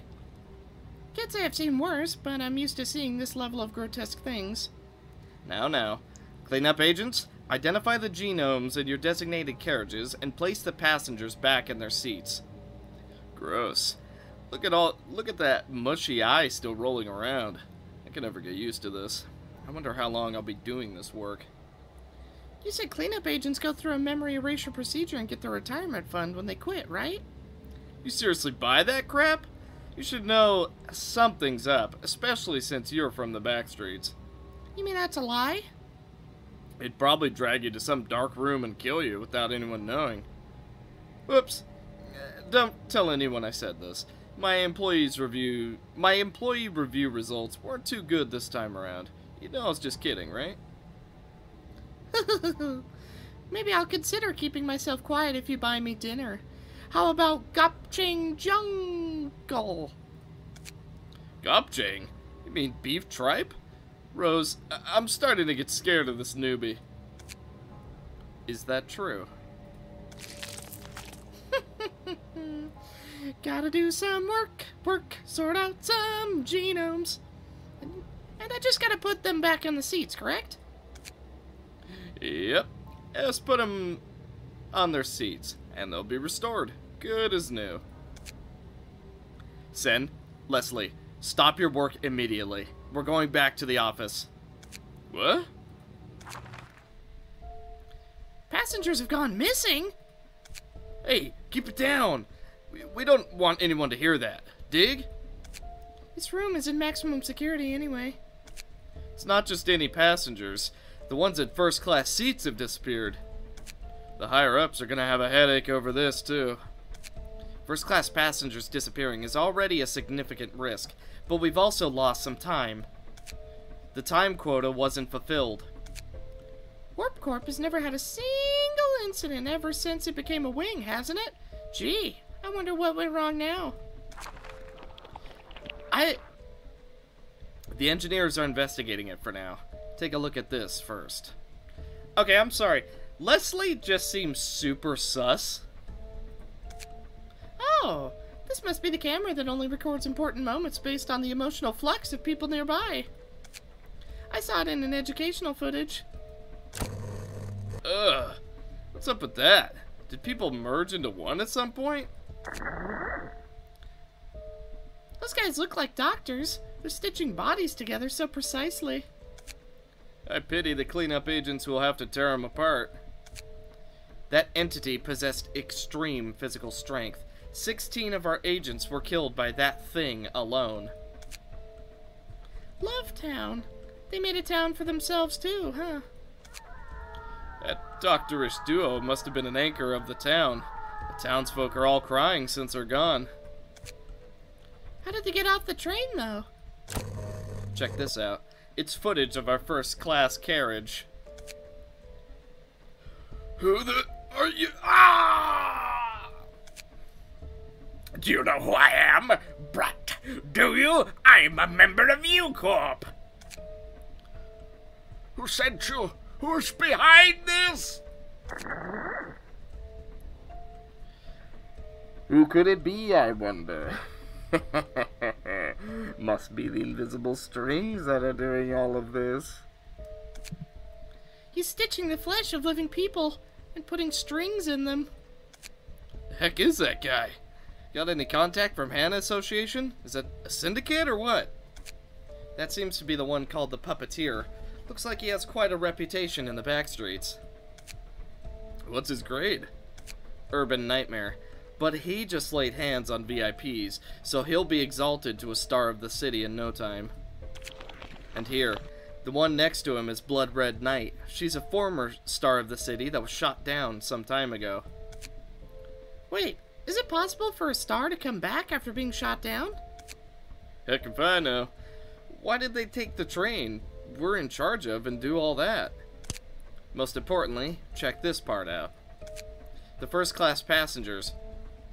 Can't say I've seen worse, but I'm used to seeing this level of grotesque things. Now, now. Cleanup agents, identify the genomes in your designated carriages and place the passengers back in their seats. Gross. Look at all, look at that mushy eye still rolling around. I can never get used to this. I wonder how long I'll be doing this work. You said cleanup agents go through a memory erasure procedure and get their retirement fund when they quit, right? You seriously buy that crap? You should know something's up, especially since you're from the backstreets. You mean that's a lie? It'd probably drag you to some dark room and kill you without anyone knowing. Whoops. Don't tell anyone I said this. My employees review... My employee review results weren't too good this time around. You know I was just kidding, right? Maybe I'll consider keeping myself quiet if you buy me dinner. How about gopchang jungle? Gopchang? You mean beef tripe? Rose, I I'm starting to get scared of this newbie. Is that true? Gotta do some work, work, sort out some genomes. And I just gotta put them back in the seats, correct? Yep. Let's put them on their seats, and they'll be restored. Good as new. Sen, Leslie, stop your work immediately. We're going back to the office. What? Passengers have gone missing? Hey, keep it down. We, we don't want anyone to hear that. Dig? This room is in maximum security anyway. It's not just any passengers. The ones in first class seats have disappeared. The higher-ups are gonna have a headache over this, too. First class passengers disappearing is already a significant risk, but we've also lost some time. The time quota wasn't fulfilled. Warp Corp has never had a single incident ever since it became a wing, hasn't it? Gee, I wonder what went wrong now. I... The engineers are investigating it for now. Take a look at this first. Okay, I'm sorry. Leslie just seems super sus. Oh, this must be the camera that only records important moments based on the emotional flux of people nearby. I saw it in an educational footage. Ugh, what's up with that? Did people merge into one at some point? Those guys look like doctors. They're stitching bodies together so precisely. I pity the cleanup agents who will have to tear them apart. That entity possessed extreme physical strength. Sixteen of our agents were killed by that thing alone. Love Town. They made a town for themselves too, huh? That doctorish duo must have been an anchor of the town. The townsfolk are all crying since they're gone. How did they get off the train, though? Check this out. It's footage of our first class carriage. Who the... are you... Ah! Do you know who I am? Brat, do you? I'm a member of U-Corp. Who sent you? Who's behind this? Who could it be, I wonder? Must be the invisible strings that are doing all of this. He's stitching the flesh of living people and putting strings in them. The heck is that guy? Got any contact from Hannah Association? Is that a syndicate or what? That seems to be the one called the Puppeteer. Looks like he has quite a reputation in the backstreets. What's his grade? Urban Nightmare. But he just laid hands on V I Ps, so he'll be exalted to a star of the city in no time. And here, the one next to him is Blood Red Knight. She's a former star of the city that was shot down some time ago. Wait. Is it possible for a star to come back after being shot down? Heck if I know. Why did they take the train we're in charge of and do all that? Most importantly, check this part out. The first class passengers,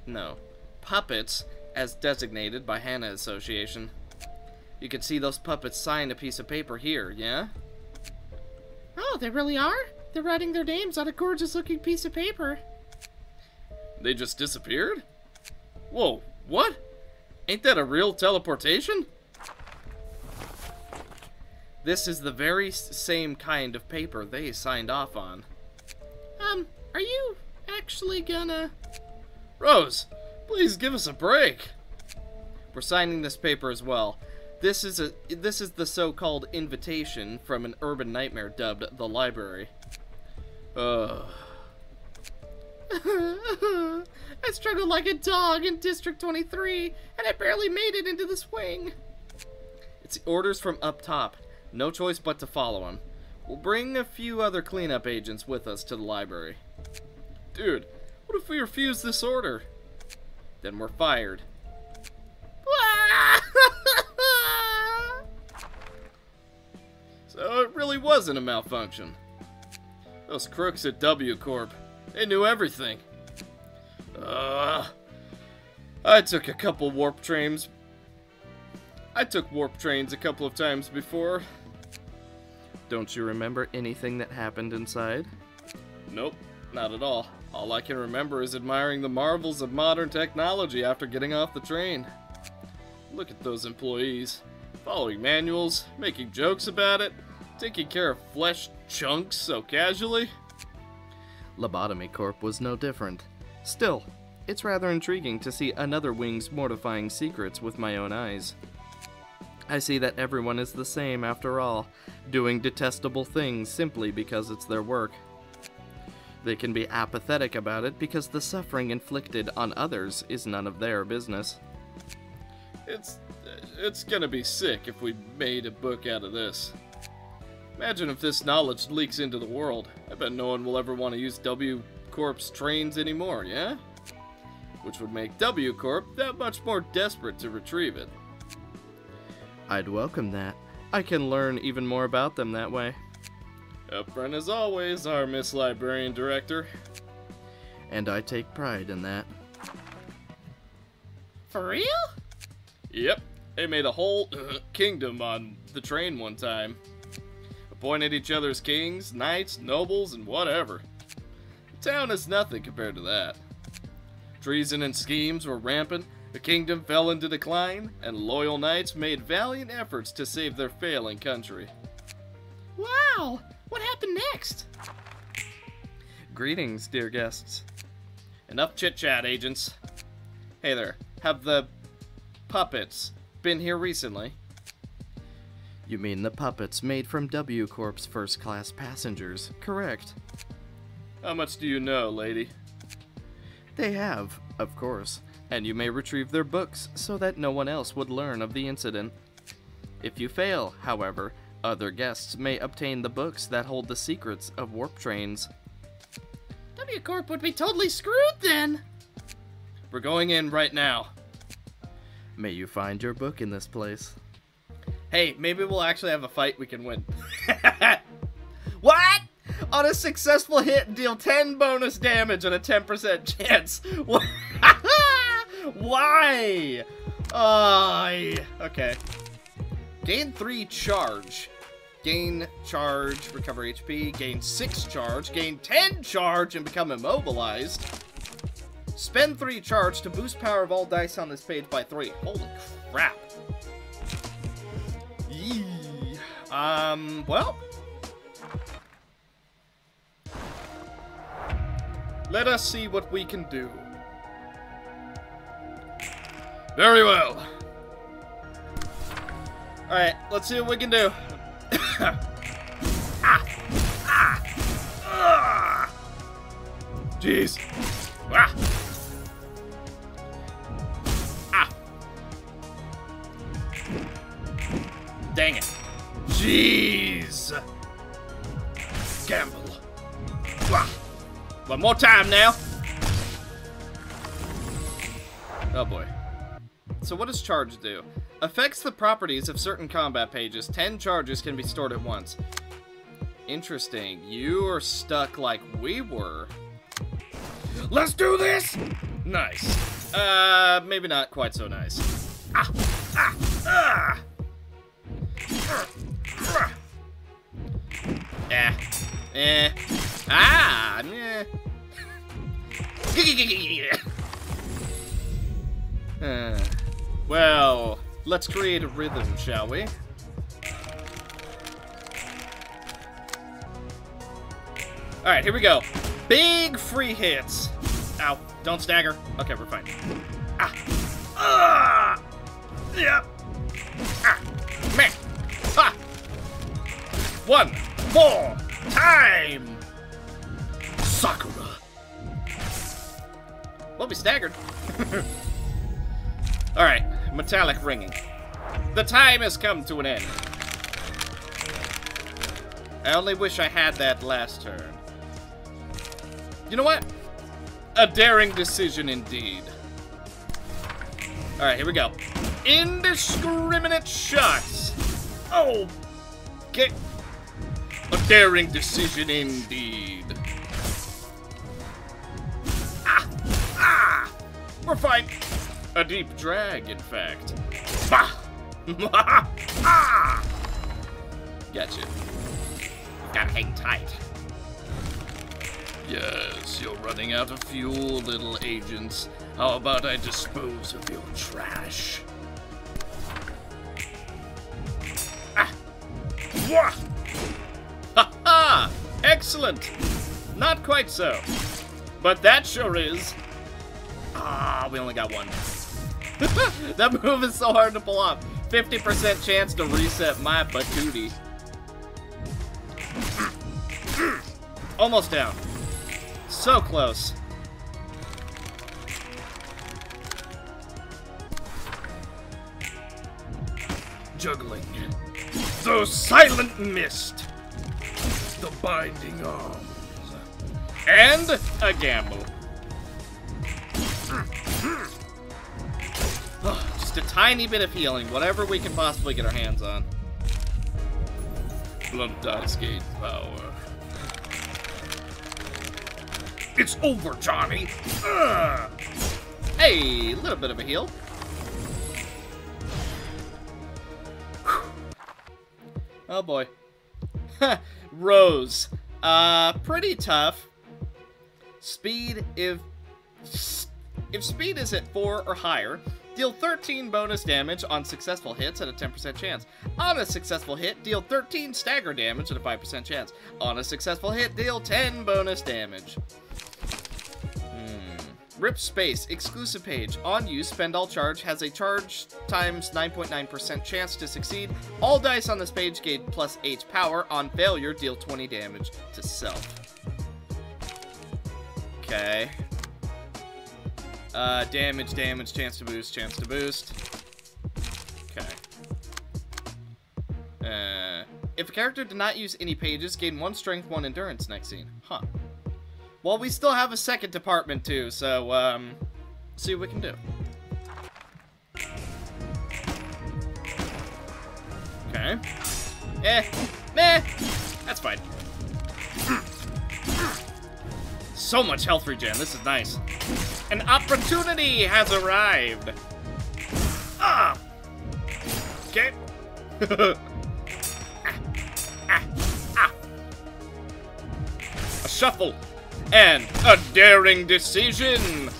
no, puppets, as designated by Hannah Association. You can see those puppets sign a piece of paper here, yeah? Oh, they really are? They're writing their names on a gorgeous looking piece of paper. They just disappeared? Whoa, what? Ain't that a real teleportation? This is the very same kind of paper they signed off on. Um, are you actually gonna... Rose, please give us a break. We're signing this paper as well. This is a this is the so-called invitation from an urban nightmare dubbed The Library. Ugh. I struggled like a dog in District twenty-three, and I barely made it into this wing. It's orders from up top. No choice but to follow him. We'll bring a few other cleanup agents with us to the library. Dude, what if we refuse this order? Then we're fired. So it really wasn't a malfunction. Those crooks at W Corp. They knew everything. Uh, I took a couple warp trains. I took warp trains a couple of times before. Don't you remember anything that happened inside? Nope, not at all. All I can remember is admiring the marvels of modern technology after getting off the train. Look at those employees. Following manuals, making jokes about it, taking care of flesh chunks so casually. Lobotomy Corp was no different. Still, it's rather intriguing to see another wing's mortifying secrets with my own eyes. I see that everyone is the same after all, doing detestable things simply because it's their work. They can be apathetic about it because the suffering inflicted on others is none of their business. It's, it's gonna be sick if we made a book out of this. Imagine if this knowledge leaks into the world. I bet no one will ever want to use W Corp's trains anymore, yeah? Which would make W Corp that much more desperate to retrieve it. I'd welcome that. I can learn even more about them that way. Up front as always, our Miss Librarian Director. And I take pride in that. For real? Yep. They made a whole uh, kingdom on the train one time. Appointed each other's kings, knights, nobles, and whatever. The town is nothing compared to that. Treason and schemes were rampant, the kingdom fell into decline, and loyal knights made valiant efforts to save their failing country. Wow! What happened next? Greetings, dear guests. Enough chit-chat, agents. Hey there, have the puppets been here recently? You mean the puppets made from W Corp's first-class passengers, correct? How much do you know, lady? They have, of course, and you may retrieve their books so that no one else would learn of the incident. If you fail, however, other guests may obtain the books that hold the secrets of warp trains. W Corp would be totally screwed then! We're going in right now. May you find your book in this place. Hey, maybe we'll actually have a fight we can win. What? On a successful hit, deal ten bonus damage on a ten percent chance. Why? Uh, okay. Gain three charge. Gain charge, recover H P. Gain six charge. Gain ten charge and become immobilized. Spend three charge to boost power of all dice on this page by three. Holy crap. Um, well, let us see what we can do. Very well. Alright, let's see what we can do. ah, ah, ah. Jeez. Ah. Ah. Dang it. Jeez! Gamble. One more time now. Oh boy. So what does charge do? Affects the properties of certain combat pages. Ten charges can be stored at once. Interesting. You are stuck like we were. Let's do this! Nice. Uh, maybe not quite so nice. Ah! Ah! Ah! Uh. Eh. Eh. Ah! Meh. uh, well, let's create a rhythm, shall we? Alright, here we go. Big free hits. Ow. Don't stagger. Okay, we're fine. Ah! Ah! Yeah! Ah! Meh! Ha! One more time! Sakura! We'll be staggered. Alright, metallic ringing. The time has come to an end. I only wish I had that last turn. You know what? A daring decision indeed. Alright, here we go. Indiscriminate shots! Oh! Get... A daring decision indeed. Ah! Ah! We're fine. A deep drag, in fact. Bah! Ah! Gotcha. Gotta hang tight. Yes, you're running out of fuel, little agents. How about I dispose of your trash? Ah! Wah! Ah, excellent! Not quite so. But that sure is. Ah, we only got one. That move is so hard to pull off. fifty percent chance to reset my patootie. Almost down. So close. Juggling. So silent mist. the binding arms. And a gamble. Just a tiny bit of healing, whatever we can possibly get our hands on. Blundaskate power. It's over, Johnny! Ugh. Hey, a little bit of a heal. Oh boy. Rose. Uh, pretty tough. Speed if... If speed is at four or higher, deal thirteen bonus damage on successful hits at a ten percent chance. On a successful hit, deal thirteen stagger damage at a five percent chance. On a successful hit, deal ten bonus damage. Hmm. Rip space, exclusive page. On use, spend all charge, has a charge times nine point nine percent chance to succeed. All dice on this page gain plus eight power. On failure, deal twenty damage to self. Okay. Uh, damage, damage, chance to boost, chance to boost. Okay. Uh, if a character did not use any pages, gain one strength, one endurance next scene. Huh. Well, we still have a second department too, so, um, see what we can do. Okay. Eh, meh, that's fine. So much health regen, this is nice. An opportunity has arrived. Ah. Okay. ah, ah, ah. A shuffle and a daring decision.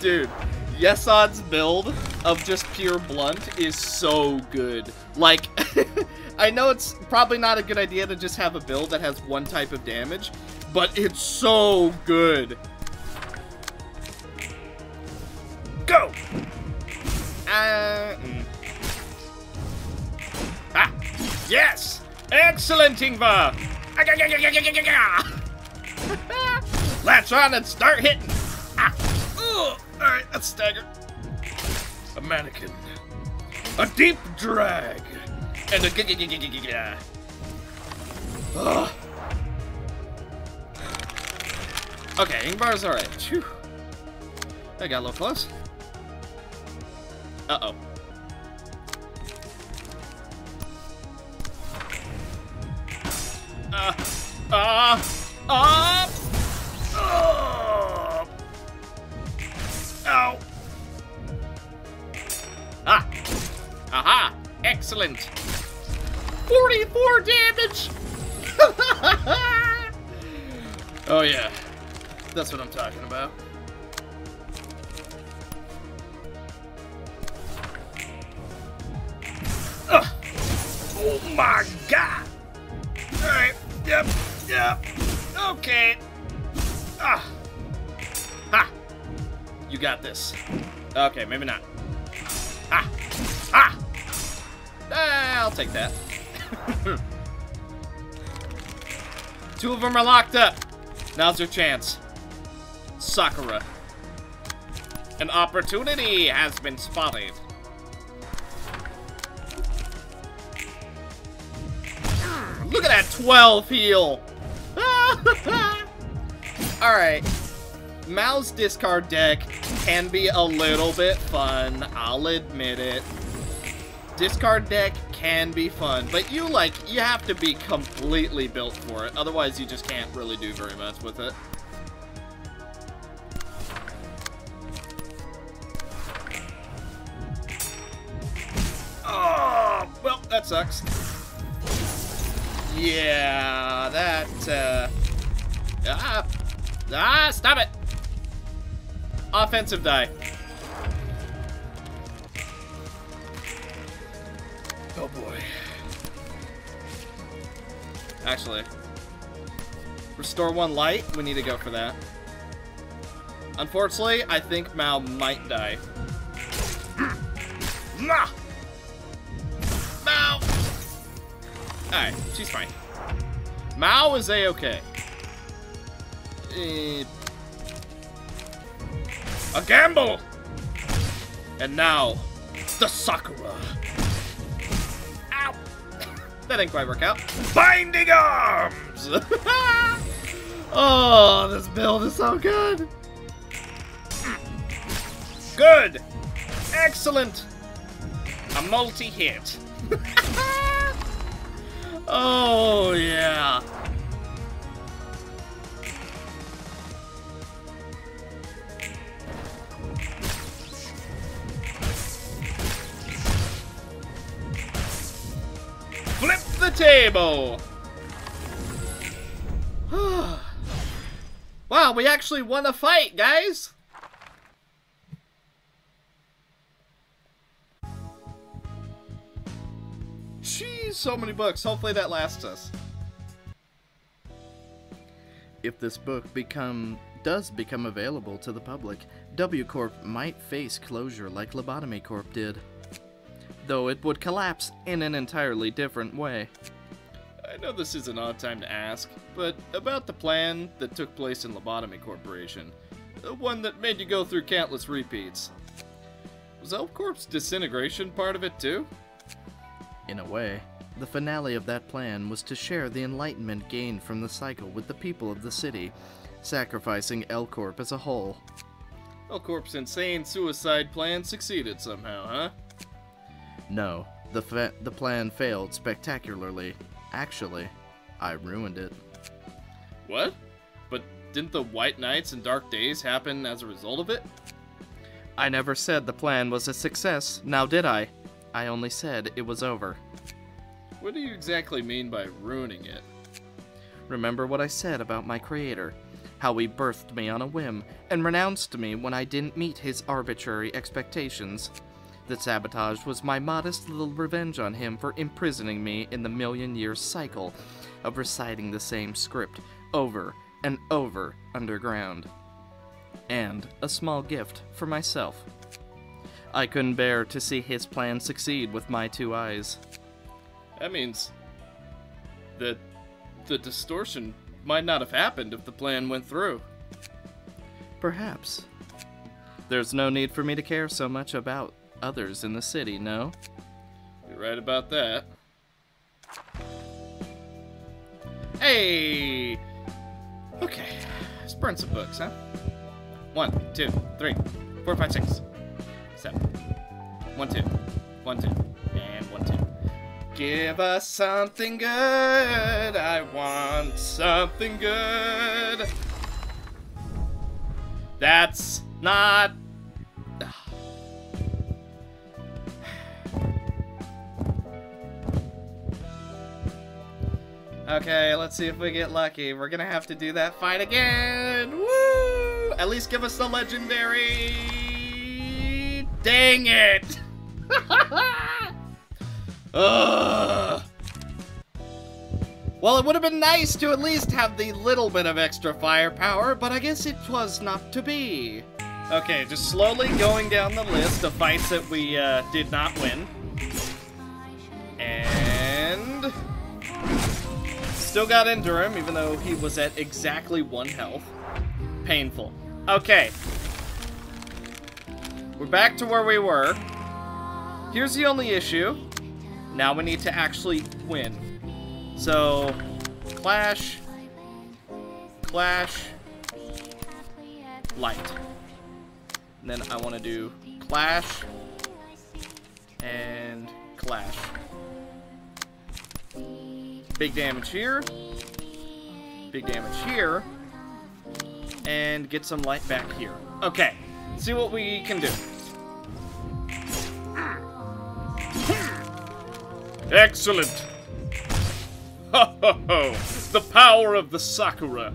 Dude, Yesod's build of just pure blunt is so good. Like. I know it's probably not a good idea to just have a build that has one type of damage, but it's so good. Go! Uh, mm. Ah! Yes! Excellent, Ingvar! Latch on and start hitting! Ah. Alright, that's staggered. A mannequin. A deep drag. And a g-g-g-g-g-g-g-g-g. Ugh. Okay, Ingvar's alright. Phew. That got a little close. Uh-oh. Uh, uh, uh, uh. Ow. Ah. Aha. Excellent. forty-four damage! Oh yeah, that's what I'm talking about. Ugh. Oh my god! Alright, yep, yep, okay. Ah. Ha! You got this. Okay, maybe not. Ah! Ah! Ah, I'll take that. Two of them are locked up. Now's your chance. Sakura. An opportunity has been spotted. Look at that twelve heal. Alright. Mal's discard deck can be a little bit fun. I'll admit it. Discard deck can be fun, but you like you have to be completely built for it, otherwise you just can't really do very much with it. Oh well, that sucks. Yeah, that uh ah, ah stop it. Offensive die. Oh boy. Actually, restore one light. We need to go for that. Unfortunately, I think Mal might die. Mal! Alright, she's fine. Mal is A-okay. Uh, a gamble! And now, the Sakura. That didn't quite work out. Binding Arms! Oh, this build is so good. Good. Excellent. A multi-hit. Oh, yeah. Flip the table. Wow, we actually won a fight, guys. Jeez, so many books. Hopefully that lasts us. If this book become does become available to the public, W Corp might face closure like Lobotomy Corp did. Though it would collapse in an entirely different way. I know this is an odd time to ask, but about the plan that took place in Lobotomy Corporation, the one that made you go through countless repeats. Was L-Corp's disintegration part of it too? In a way, the finale of that plan was to share the enlightenment gained from the cycle with the people of the city, sacrificing L-Corp as a whole. L-Corp's insane suicide plan succeeded somehow, huh? No, the fa the plan failed spectacularly. Actually, I ruined it. What? But didn't the White Nights and Dark Days happen as a result of it? I never said the plan was a success, now did I? I only said it was over. What do you exactly mean by ruining it? Remember what I said about my creator, how he birthed me on a whim and renounced me when I didn't meet his arbitrary expectations. That sabotage was my modest little revenge on him for imprisoning me in the million-year cycle of reciting the same script over and over underground. And a small gift for myself. I couldn't bear to see his plan succeed with my two eyes. That means that the distortion might not have happened if the plan went through. Perhaps. There's no need for me to care so much about others in the city, no? You're right about that. Hey! Okay, let's burn some books, huh? One, two, three, four, five, six, seven. One, two, one, two, and one, two. Give us something good! I want something good! That's not... Okay, let's see if we get lucky. We're gonna have to do that fight again! Woo! At least give us the legendary... Dang it! Ugh. Well, it would have been nice to at least have the little bit of extra firepower, but I guess it was not to be. Okay, just slowly going down the list of fights that we uh, did not win. And... Still got into him, even though he was at exactly one health. Painful. Okay. We're back to where we were. Here's the only issue. Now we need to actually win. So, clash. Clash. Light. And then I want to do clash. And clash. Big damage here, big damage here, and get some light back here. Okay, see what we can do. Excellent! Ho ho ho! The power of the Sakura!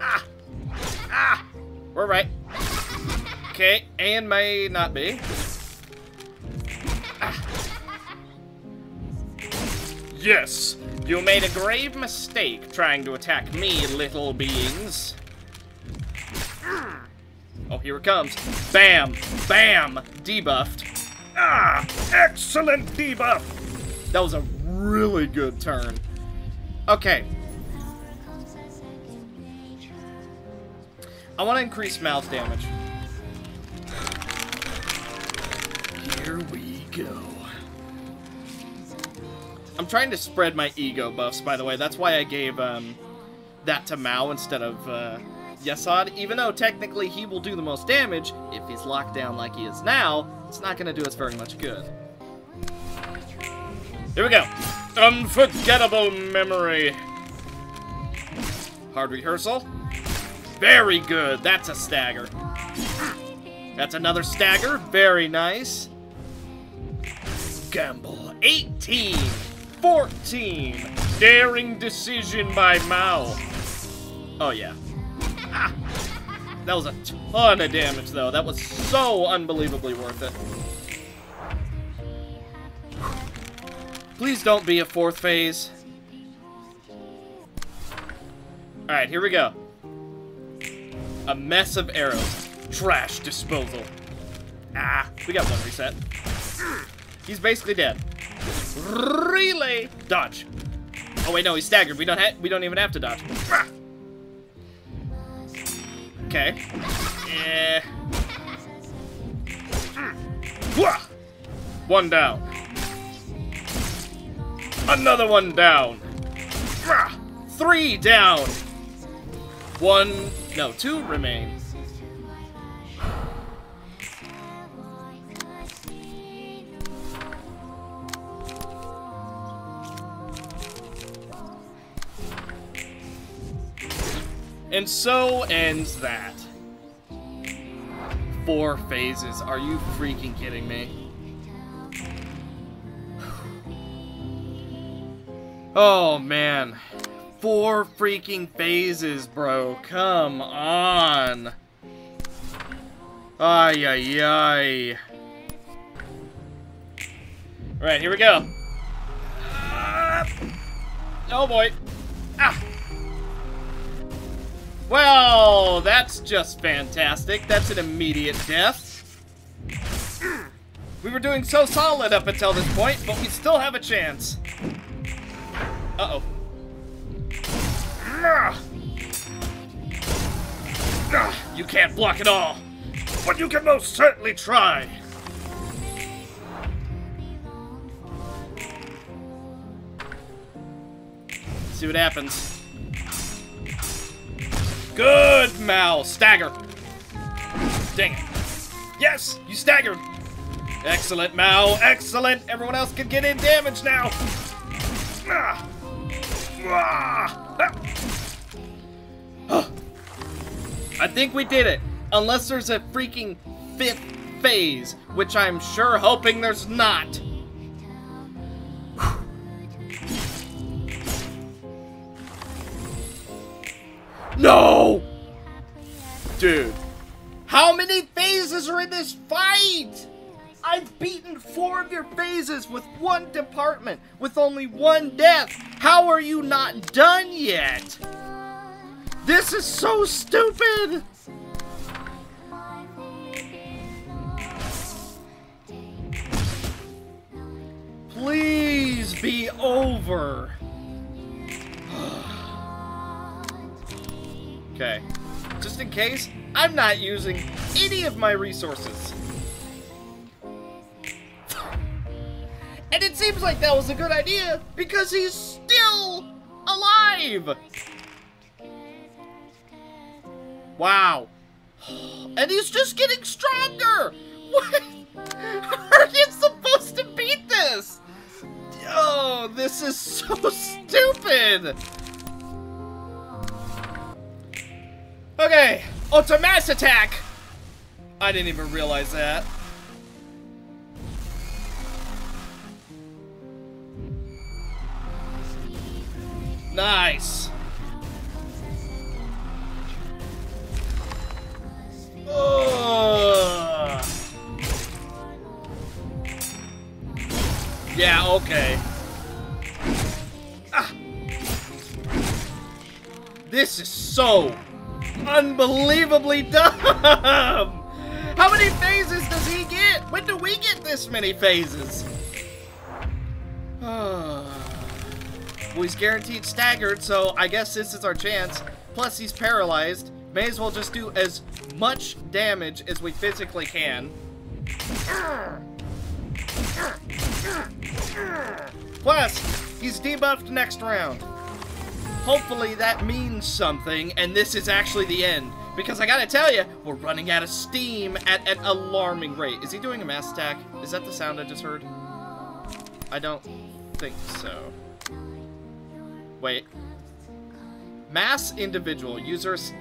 Ah! Ah! We're right. Okay, and may not be. Yes! You made a grave mistake trying to attack me, little beings. Oh, here it comes. Bam! Bam! Debuffed. Ah! Excellent debuff! That was a really good turn. Okay. I want to increase mouth damage. Here we go. I'm trying to spread my ego buffs, by the way. That's why I gave um, that to Mal instead of uh, Yesod, even though technically he will do the most damage. If he's locked down like he is now, it's not going to do us very much good. Here we go. Unforgettable memory. Hard rehearsal. Very good. That's a stagger. That's another stagger. Very nice. Gamble. eighteen. fourteen. Daring decision by Mal. Oh, yeah. Ah. That was a ton of damage, though. That was so unbelievably worth it. Please don't be a fourth phase. Alright, here we go. A mess of arrows. Trash disposal. Ah, we got one reset. He's basically dead. Relay! Dodge. Oh wait, no, he's staggered. We don't ha we don't even have to dodge. Ah. Okay. Eh. Ah. One down. Another one down. Ah. Three down. One, no, two remain. And so ends that. Four phases. Are you freaking kidding me? Oh, man. Four freaking phases, bro. Come on. Ay, ay, ay. Alright, here we go. Uh, oh, boy. Ah. Well, that's just fantastic. That's an immediate death. We were doing so solid up until this point, but we still have a chance. Uh-oh. You can't block it all, but you can most certainly try. See what happens. Good, Mal. Stagger. Dang it. Yes, you staggered. Excellent, Mal. Excellent. Everyone else can get in damage now. Ah. Ah. Ah. I think we did it. Unless there's a freaking fifth phase, which I'm sure hoping there's not. No! Dude. How many phases are in this fight? I've beaten four of your phases with one department, with only one death. How are you not done yet? This is so stupid! Please be over. Okay, just in case, I'm not using any of my resources. And it seems like that was a good idea, because he's still alive! Wow. And he's just getting stronger! What? Are you supposed to beat this? Oh, this is so stupid! Okay, Otomass attack! I didn't even realize that. Nice! Ugh. Yeah, okay. Ah. This is so... unbelievably dumb! How many phases does he get? When do we get this many phases? Well, he's guaranteed staggered, so I guess this is our chance. Plus, he's paralyzed. May as well just do as much damage as we physically can. Plus, He's debuffed next round. Hopefully that means something, and this is actually the end. Because I gotta tell you, we're running out of steam at an alarming rate. Is he doing a mass attack? Is that the sound I just heard? I don't think so. Wait. Mass individual users.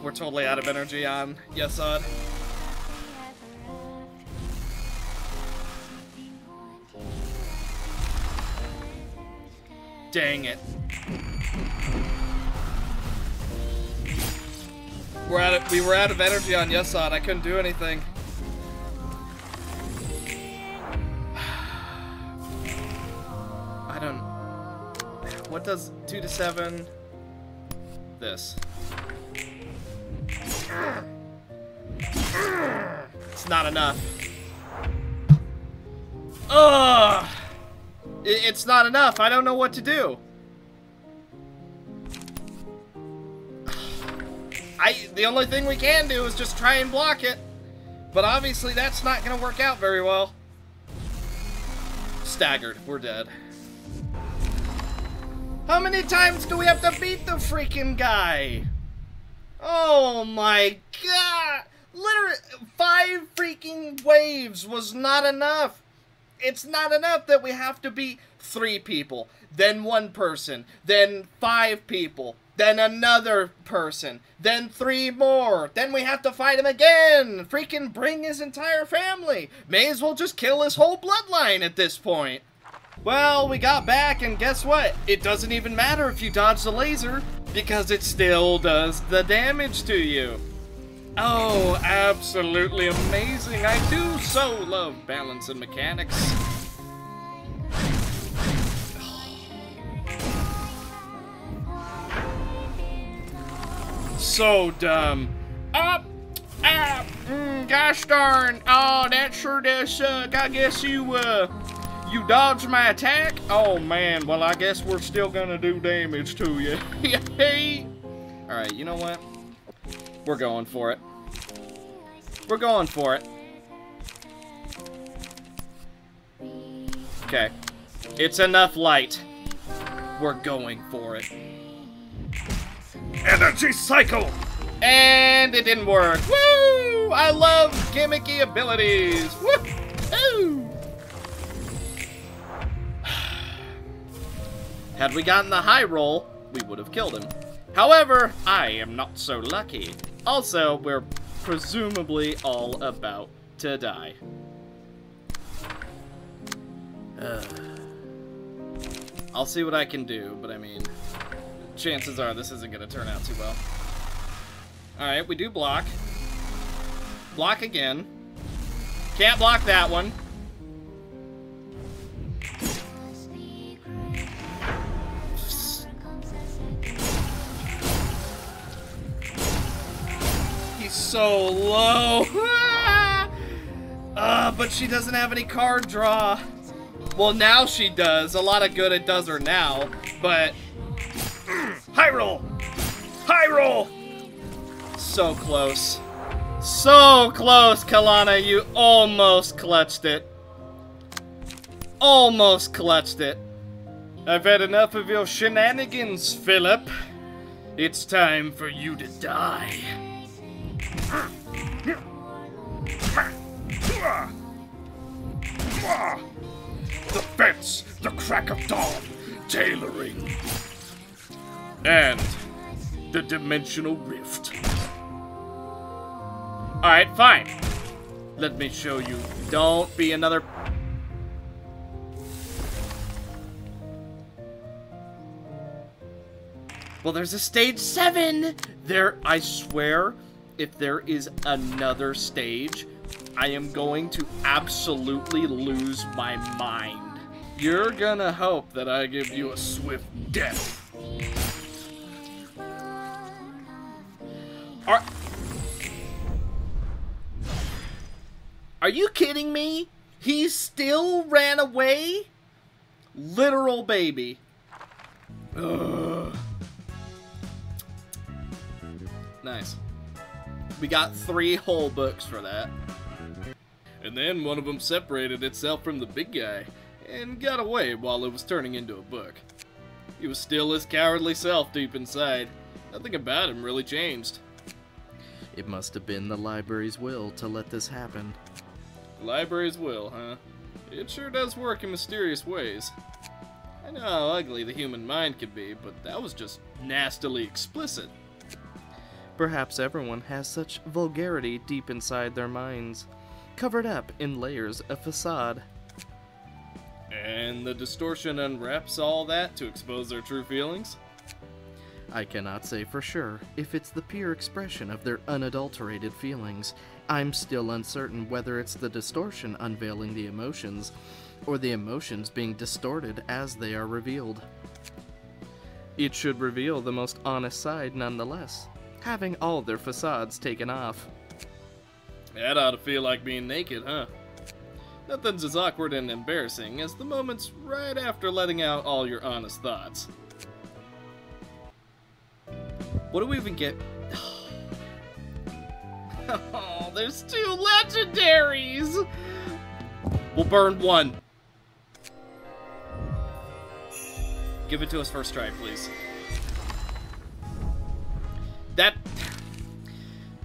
We're totally out of energy on Yesod. Dang it. We're out of, we were out of energy on Yesod. I couldn't do anything. I don't... What does two to seven... This. It's not enough. Ugh! It's not enough. I don't know what to do. I the only thing we can do is just try and block it. But obviously that's not going to work out very well. Staggered. We're dead. How many times do we have to beat the freaking guy? Oh my god. Literally five freaking waves was not enough. It's not enough that we have to beat three people, then one person, then five people, then another person, then three more, then we have to fight him again, freaking bring his entire family. May as well just kill his whole bloodline at this point. Well, we got back, and guess what? It doesn't even matter if you dodge the laser, because it still does the damage to you. Oh, absolutely amazing. I do so love balance and mechanics. So dumb. Up, up, mm, gosh darn. Oh, that sure does suck. I guess you, uh, you dodged my attack? Oh man, well I guess we're still gonna do damage to you. All right, you know what? We're going for it. We're going for it. Okay. It's enough light. We're going for it. Energy cycle! And it didn't work. Woo! I love gimmicky abilities. Woo! Had we gotten the high roll, we would have killed him. However, I am not so lucky. Also, we're presumably all about to die. Uh, I'll see what I can do, but I mean, chances are this isn't going to turn out too well. Alright, we do block. Block again. Can't block that one. So low. uh, but she doesn't have any card draw. Well, now she does. A lot of good it does her now, but... High roll! High roll! So close. So close, Kalana. You almost clutched it. Almost clutched it. I've had enough of your shenanigans, Philip. It's time for you to die. The fence, the crack of dawn, tailoring, and the dimensional rift. Alright, fine. Let me show you. Don't be another... Well, there's a stage seven! There, I swear... If there is another stage, I am going to absolutely lose my mind. You're gonna hope that I give you a swift death. Are, Are you kidding me? He still ran away? Literal baby. Ugh. Nice. We got three whole books for that. And then one of them separated itself from the big guy and got away while it was turning into a book. He was still his cowardly self deep inside. Nothing about him really changed. It must have been the library's will to let this happen. Library's will, huh? It sure does work in mysterious ways. I know how ugly the human mind could be, but that was just nastily explicit. Perhaps everyone has such vulgarity deep inside their minds, covered up in layers of facade. And the distortion unwraps all that to expose their true feelings? I cannot say for sure if it's the pure expression of their unadulterated feelings. I'm still uncertain whether it's the distortion unveiling the emotions, or the emotions being distorted as they are revealed. It should reveal the most honest side nonetheless, having all their facades taken off. That ought to feel like being naked, huh? Nothing's as awkward and embarrassing as the moments right after letting out all your honest thoughts. What do we even get? Oh, there's two legendaries! We'll burn one. Give it to us first try, please. That...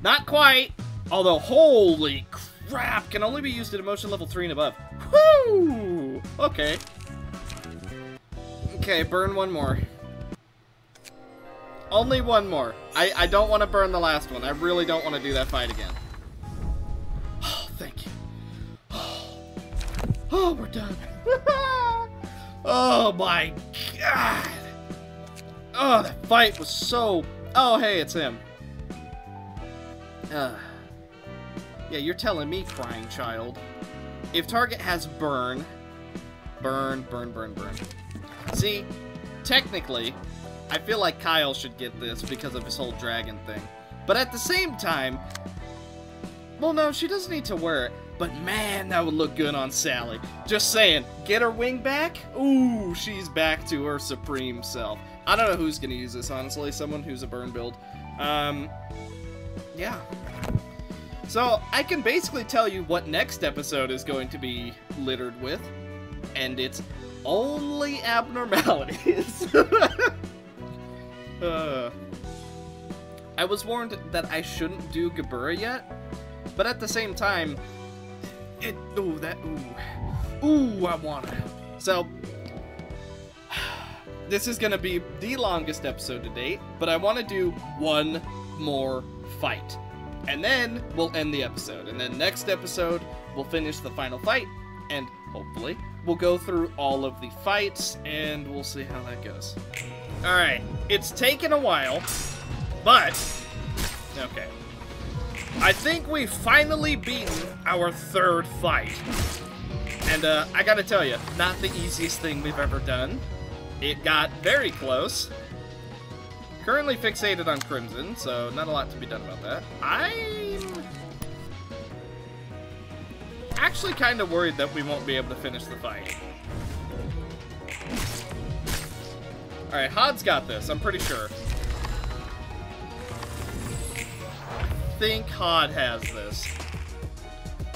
Not quite! Although, holy crap! Can only be used at emotion level three and above. Woo! Okay. Okay, burn one more. Only one more. I, I don't want to burn the last one. I really don't want to do that fight again. Oh, thank you. Oh, oh we're done. Oh, my God. Oh, that fight was so... Oh, hey, it's him. Uh, yeah, you're telling me, crying child. If target has burn... Burn, burn, burn, burn. See, technically... I feel like Kyle should get this because of his whole dragon thing. But at the same time... Well, no, she doesn't need to wear it. But man, that would look good on Sally. Just saying, get her wing back? Ooh, she's back to her supreme self. I don't know who's going to use this, honestly. Someone who's a burn build. Um, yeah. So, I can basically tell you what next episode is going to be littered with. And it's only abnormalities. Uh, I was warned that I shouldn't do Gabura yet, but at the same time, it, ooh, that, ooh, ooh, I wanna. So, this is gonna be the longest episode to date, but I wanna do one more fight, and then we'll end the episode, and then next episode, we'll finish the final fight, and hopefully, we'll go through all of the fights, and we'll see how that goes. Alright, it's taken a while, but, okay. I think we've finally beaten our third fight. And uh, I gotta tell you, not the easiest thing we've ever done. It got very close. Currently fixated on Crimson, so not a lot to be done about that. I'm actually kind of worried that we won't be able to finish the fight. Alright, Hod's got this, I'm pretty sure. I think Hod has this.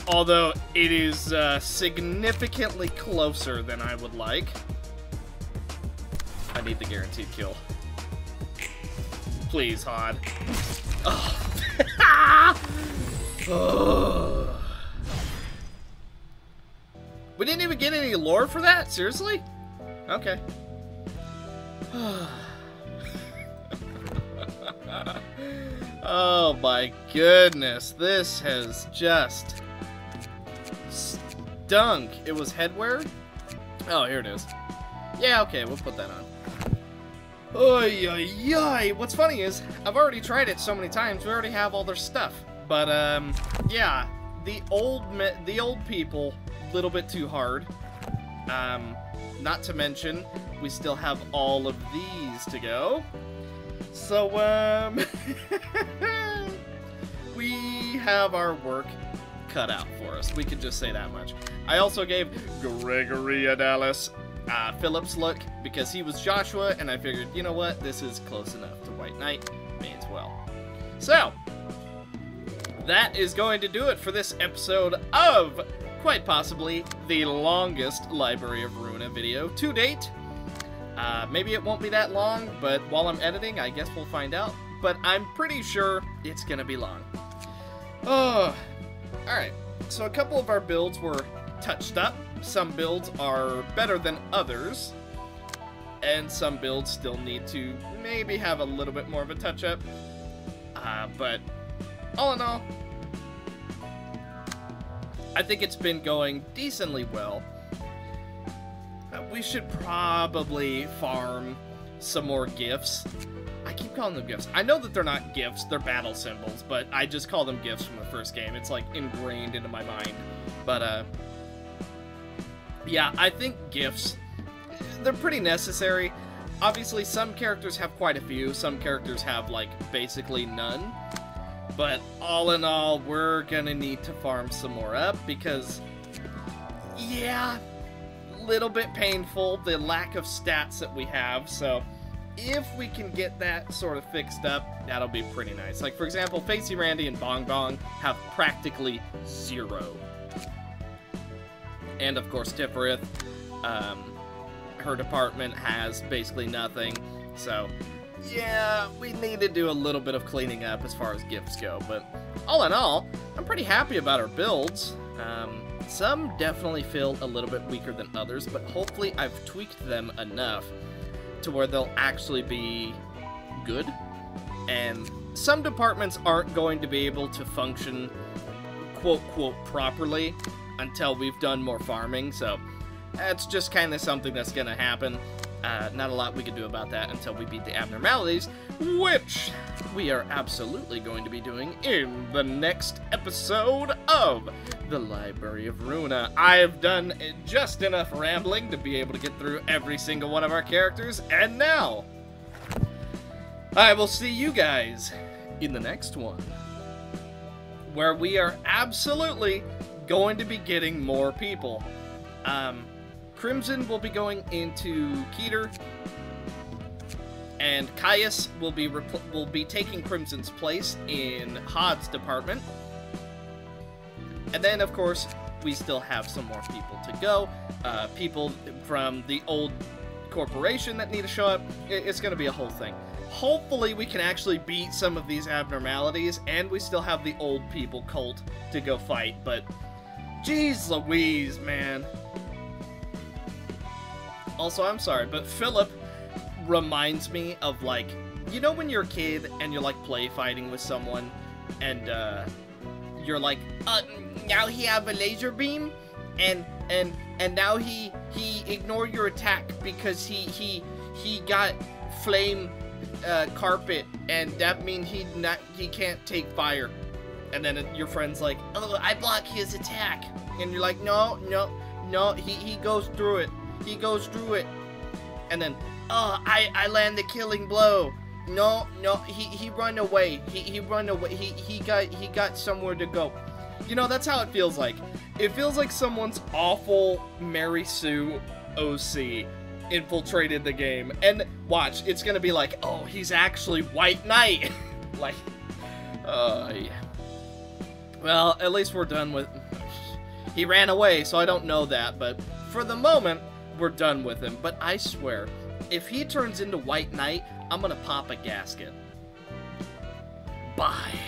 Although, it is uh, significantly closer than I would like. I need the guaranteed kill. Please, Hod. Oh. Oh. We didn't even get any lore for that? Seriously? Okay. Oh my goodness, this has just stunk. It was headwear? Oh, here it is. Yeah, okay, we'll put that on. Oy, oy, oy. What's funny is, I've already tried it so many times, we already have all their stuff. But, um, yeah, the old, me the old people, a little bit too hard. Um, not to mention... We still have all of these to go. So, um... we have our work cut out for us. We can just say that much. I also gave Gregory Adalis uh, Philip's look because he was Joshua, and I figured, you know what? This is close enough to White Knight. May as well. So, that is going to do it for this episode of, quite possibly, the longest Library of Ruina video to date. Uh, maybe it won't be that long, but while I'm editing, I guess we'll find out. But I'm pretty sure it's gonna be long. Oh, alright. So a couple of our builds were touched up. Some builds are better than others. And some builds still need to maybe have a little bit more of a touch-up. Uh, but all in all, I think it's been going decently well. Uh, we should probably farm some more gifts. I keep calling them gifts. I know that they're not gifts, they're battle symbols, but I just call them gifts from the first game. It's like ingrained into my mind. But, uh, yeah, I think gifts, they're pretty necessary. Obviously, some characters have quite a few. Some characters have, like, basically none. But all in all, we're gonna need to farm some more up because, yeah, a little bit painful, the lack of stats that we have, so if we can get that sort of fixed up, that'll be pretty nice. Like, for example, Facey Randy and Bong Bong have practically zero. And, of course, Tifereth, um, her department has basically nothing. So, yeah, we need to do a little bit of cleaning up as far as gifts go. But, all in all, I'm pretty happy about our builds. Um, some definitely feel a little bit weaker than others, but hopefully I've tweaked them enough to where they'll actually be good, and some departments aren't going to be able to function quote-quote properly until we've done more farming, so that's just kind of something that's going to happen. Uh, not a lot we can do about that until we beat the abnormalities, which we are absolutely going to be doing in the next episode of the Library of Ruina. I've done just enough rambling to be able to get through every single one of our characters, and now I will see you guys in the next one, where we are absolutely going to be getting more people. Um... Crimson will be going into Keter, and Caius will be will be taking Crimson's place in Hod's department. And then, of course, we still have some more people to go. Uh, people from the old corporation that need to show up. It's going to be a whole thing. Hopefully, we can actually beat some of these abnormalities, and we still have the old people cult to go fight. But, geez Louise, man. Also, I'm sorry, but Philip reminds me of, like, you know when you're a kid and you're, like, play fighting with someone and, uh, you're like, uh, now he have a laser beam and, and, and now he, he ignored your attack because he, he, he got flame, uh, carpet and that mean he not, he can't take fire. And then your friend's like, oh, I block his attack. And you're like, no, no, no, he, he goes through it. He goes through it, and then, oh, I, I land the killing blow. No, no, he, he run away. He, he run away. He, he got, he got somewhere to go. You know, that's how it feels like. It feels like someone's awful Mary Sue O C infiltrated the game. And watch, it's gonna be like, oh, he's actually White Knight. Like, uh, yeah. Well, at least we're done with, he ran away, so I don't know that, but for the moment, we're done with him, but I swear, if he turns into White Knight, I'm gonna pop a gasket. Bye.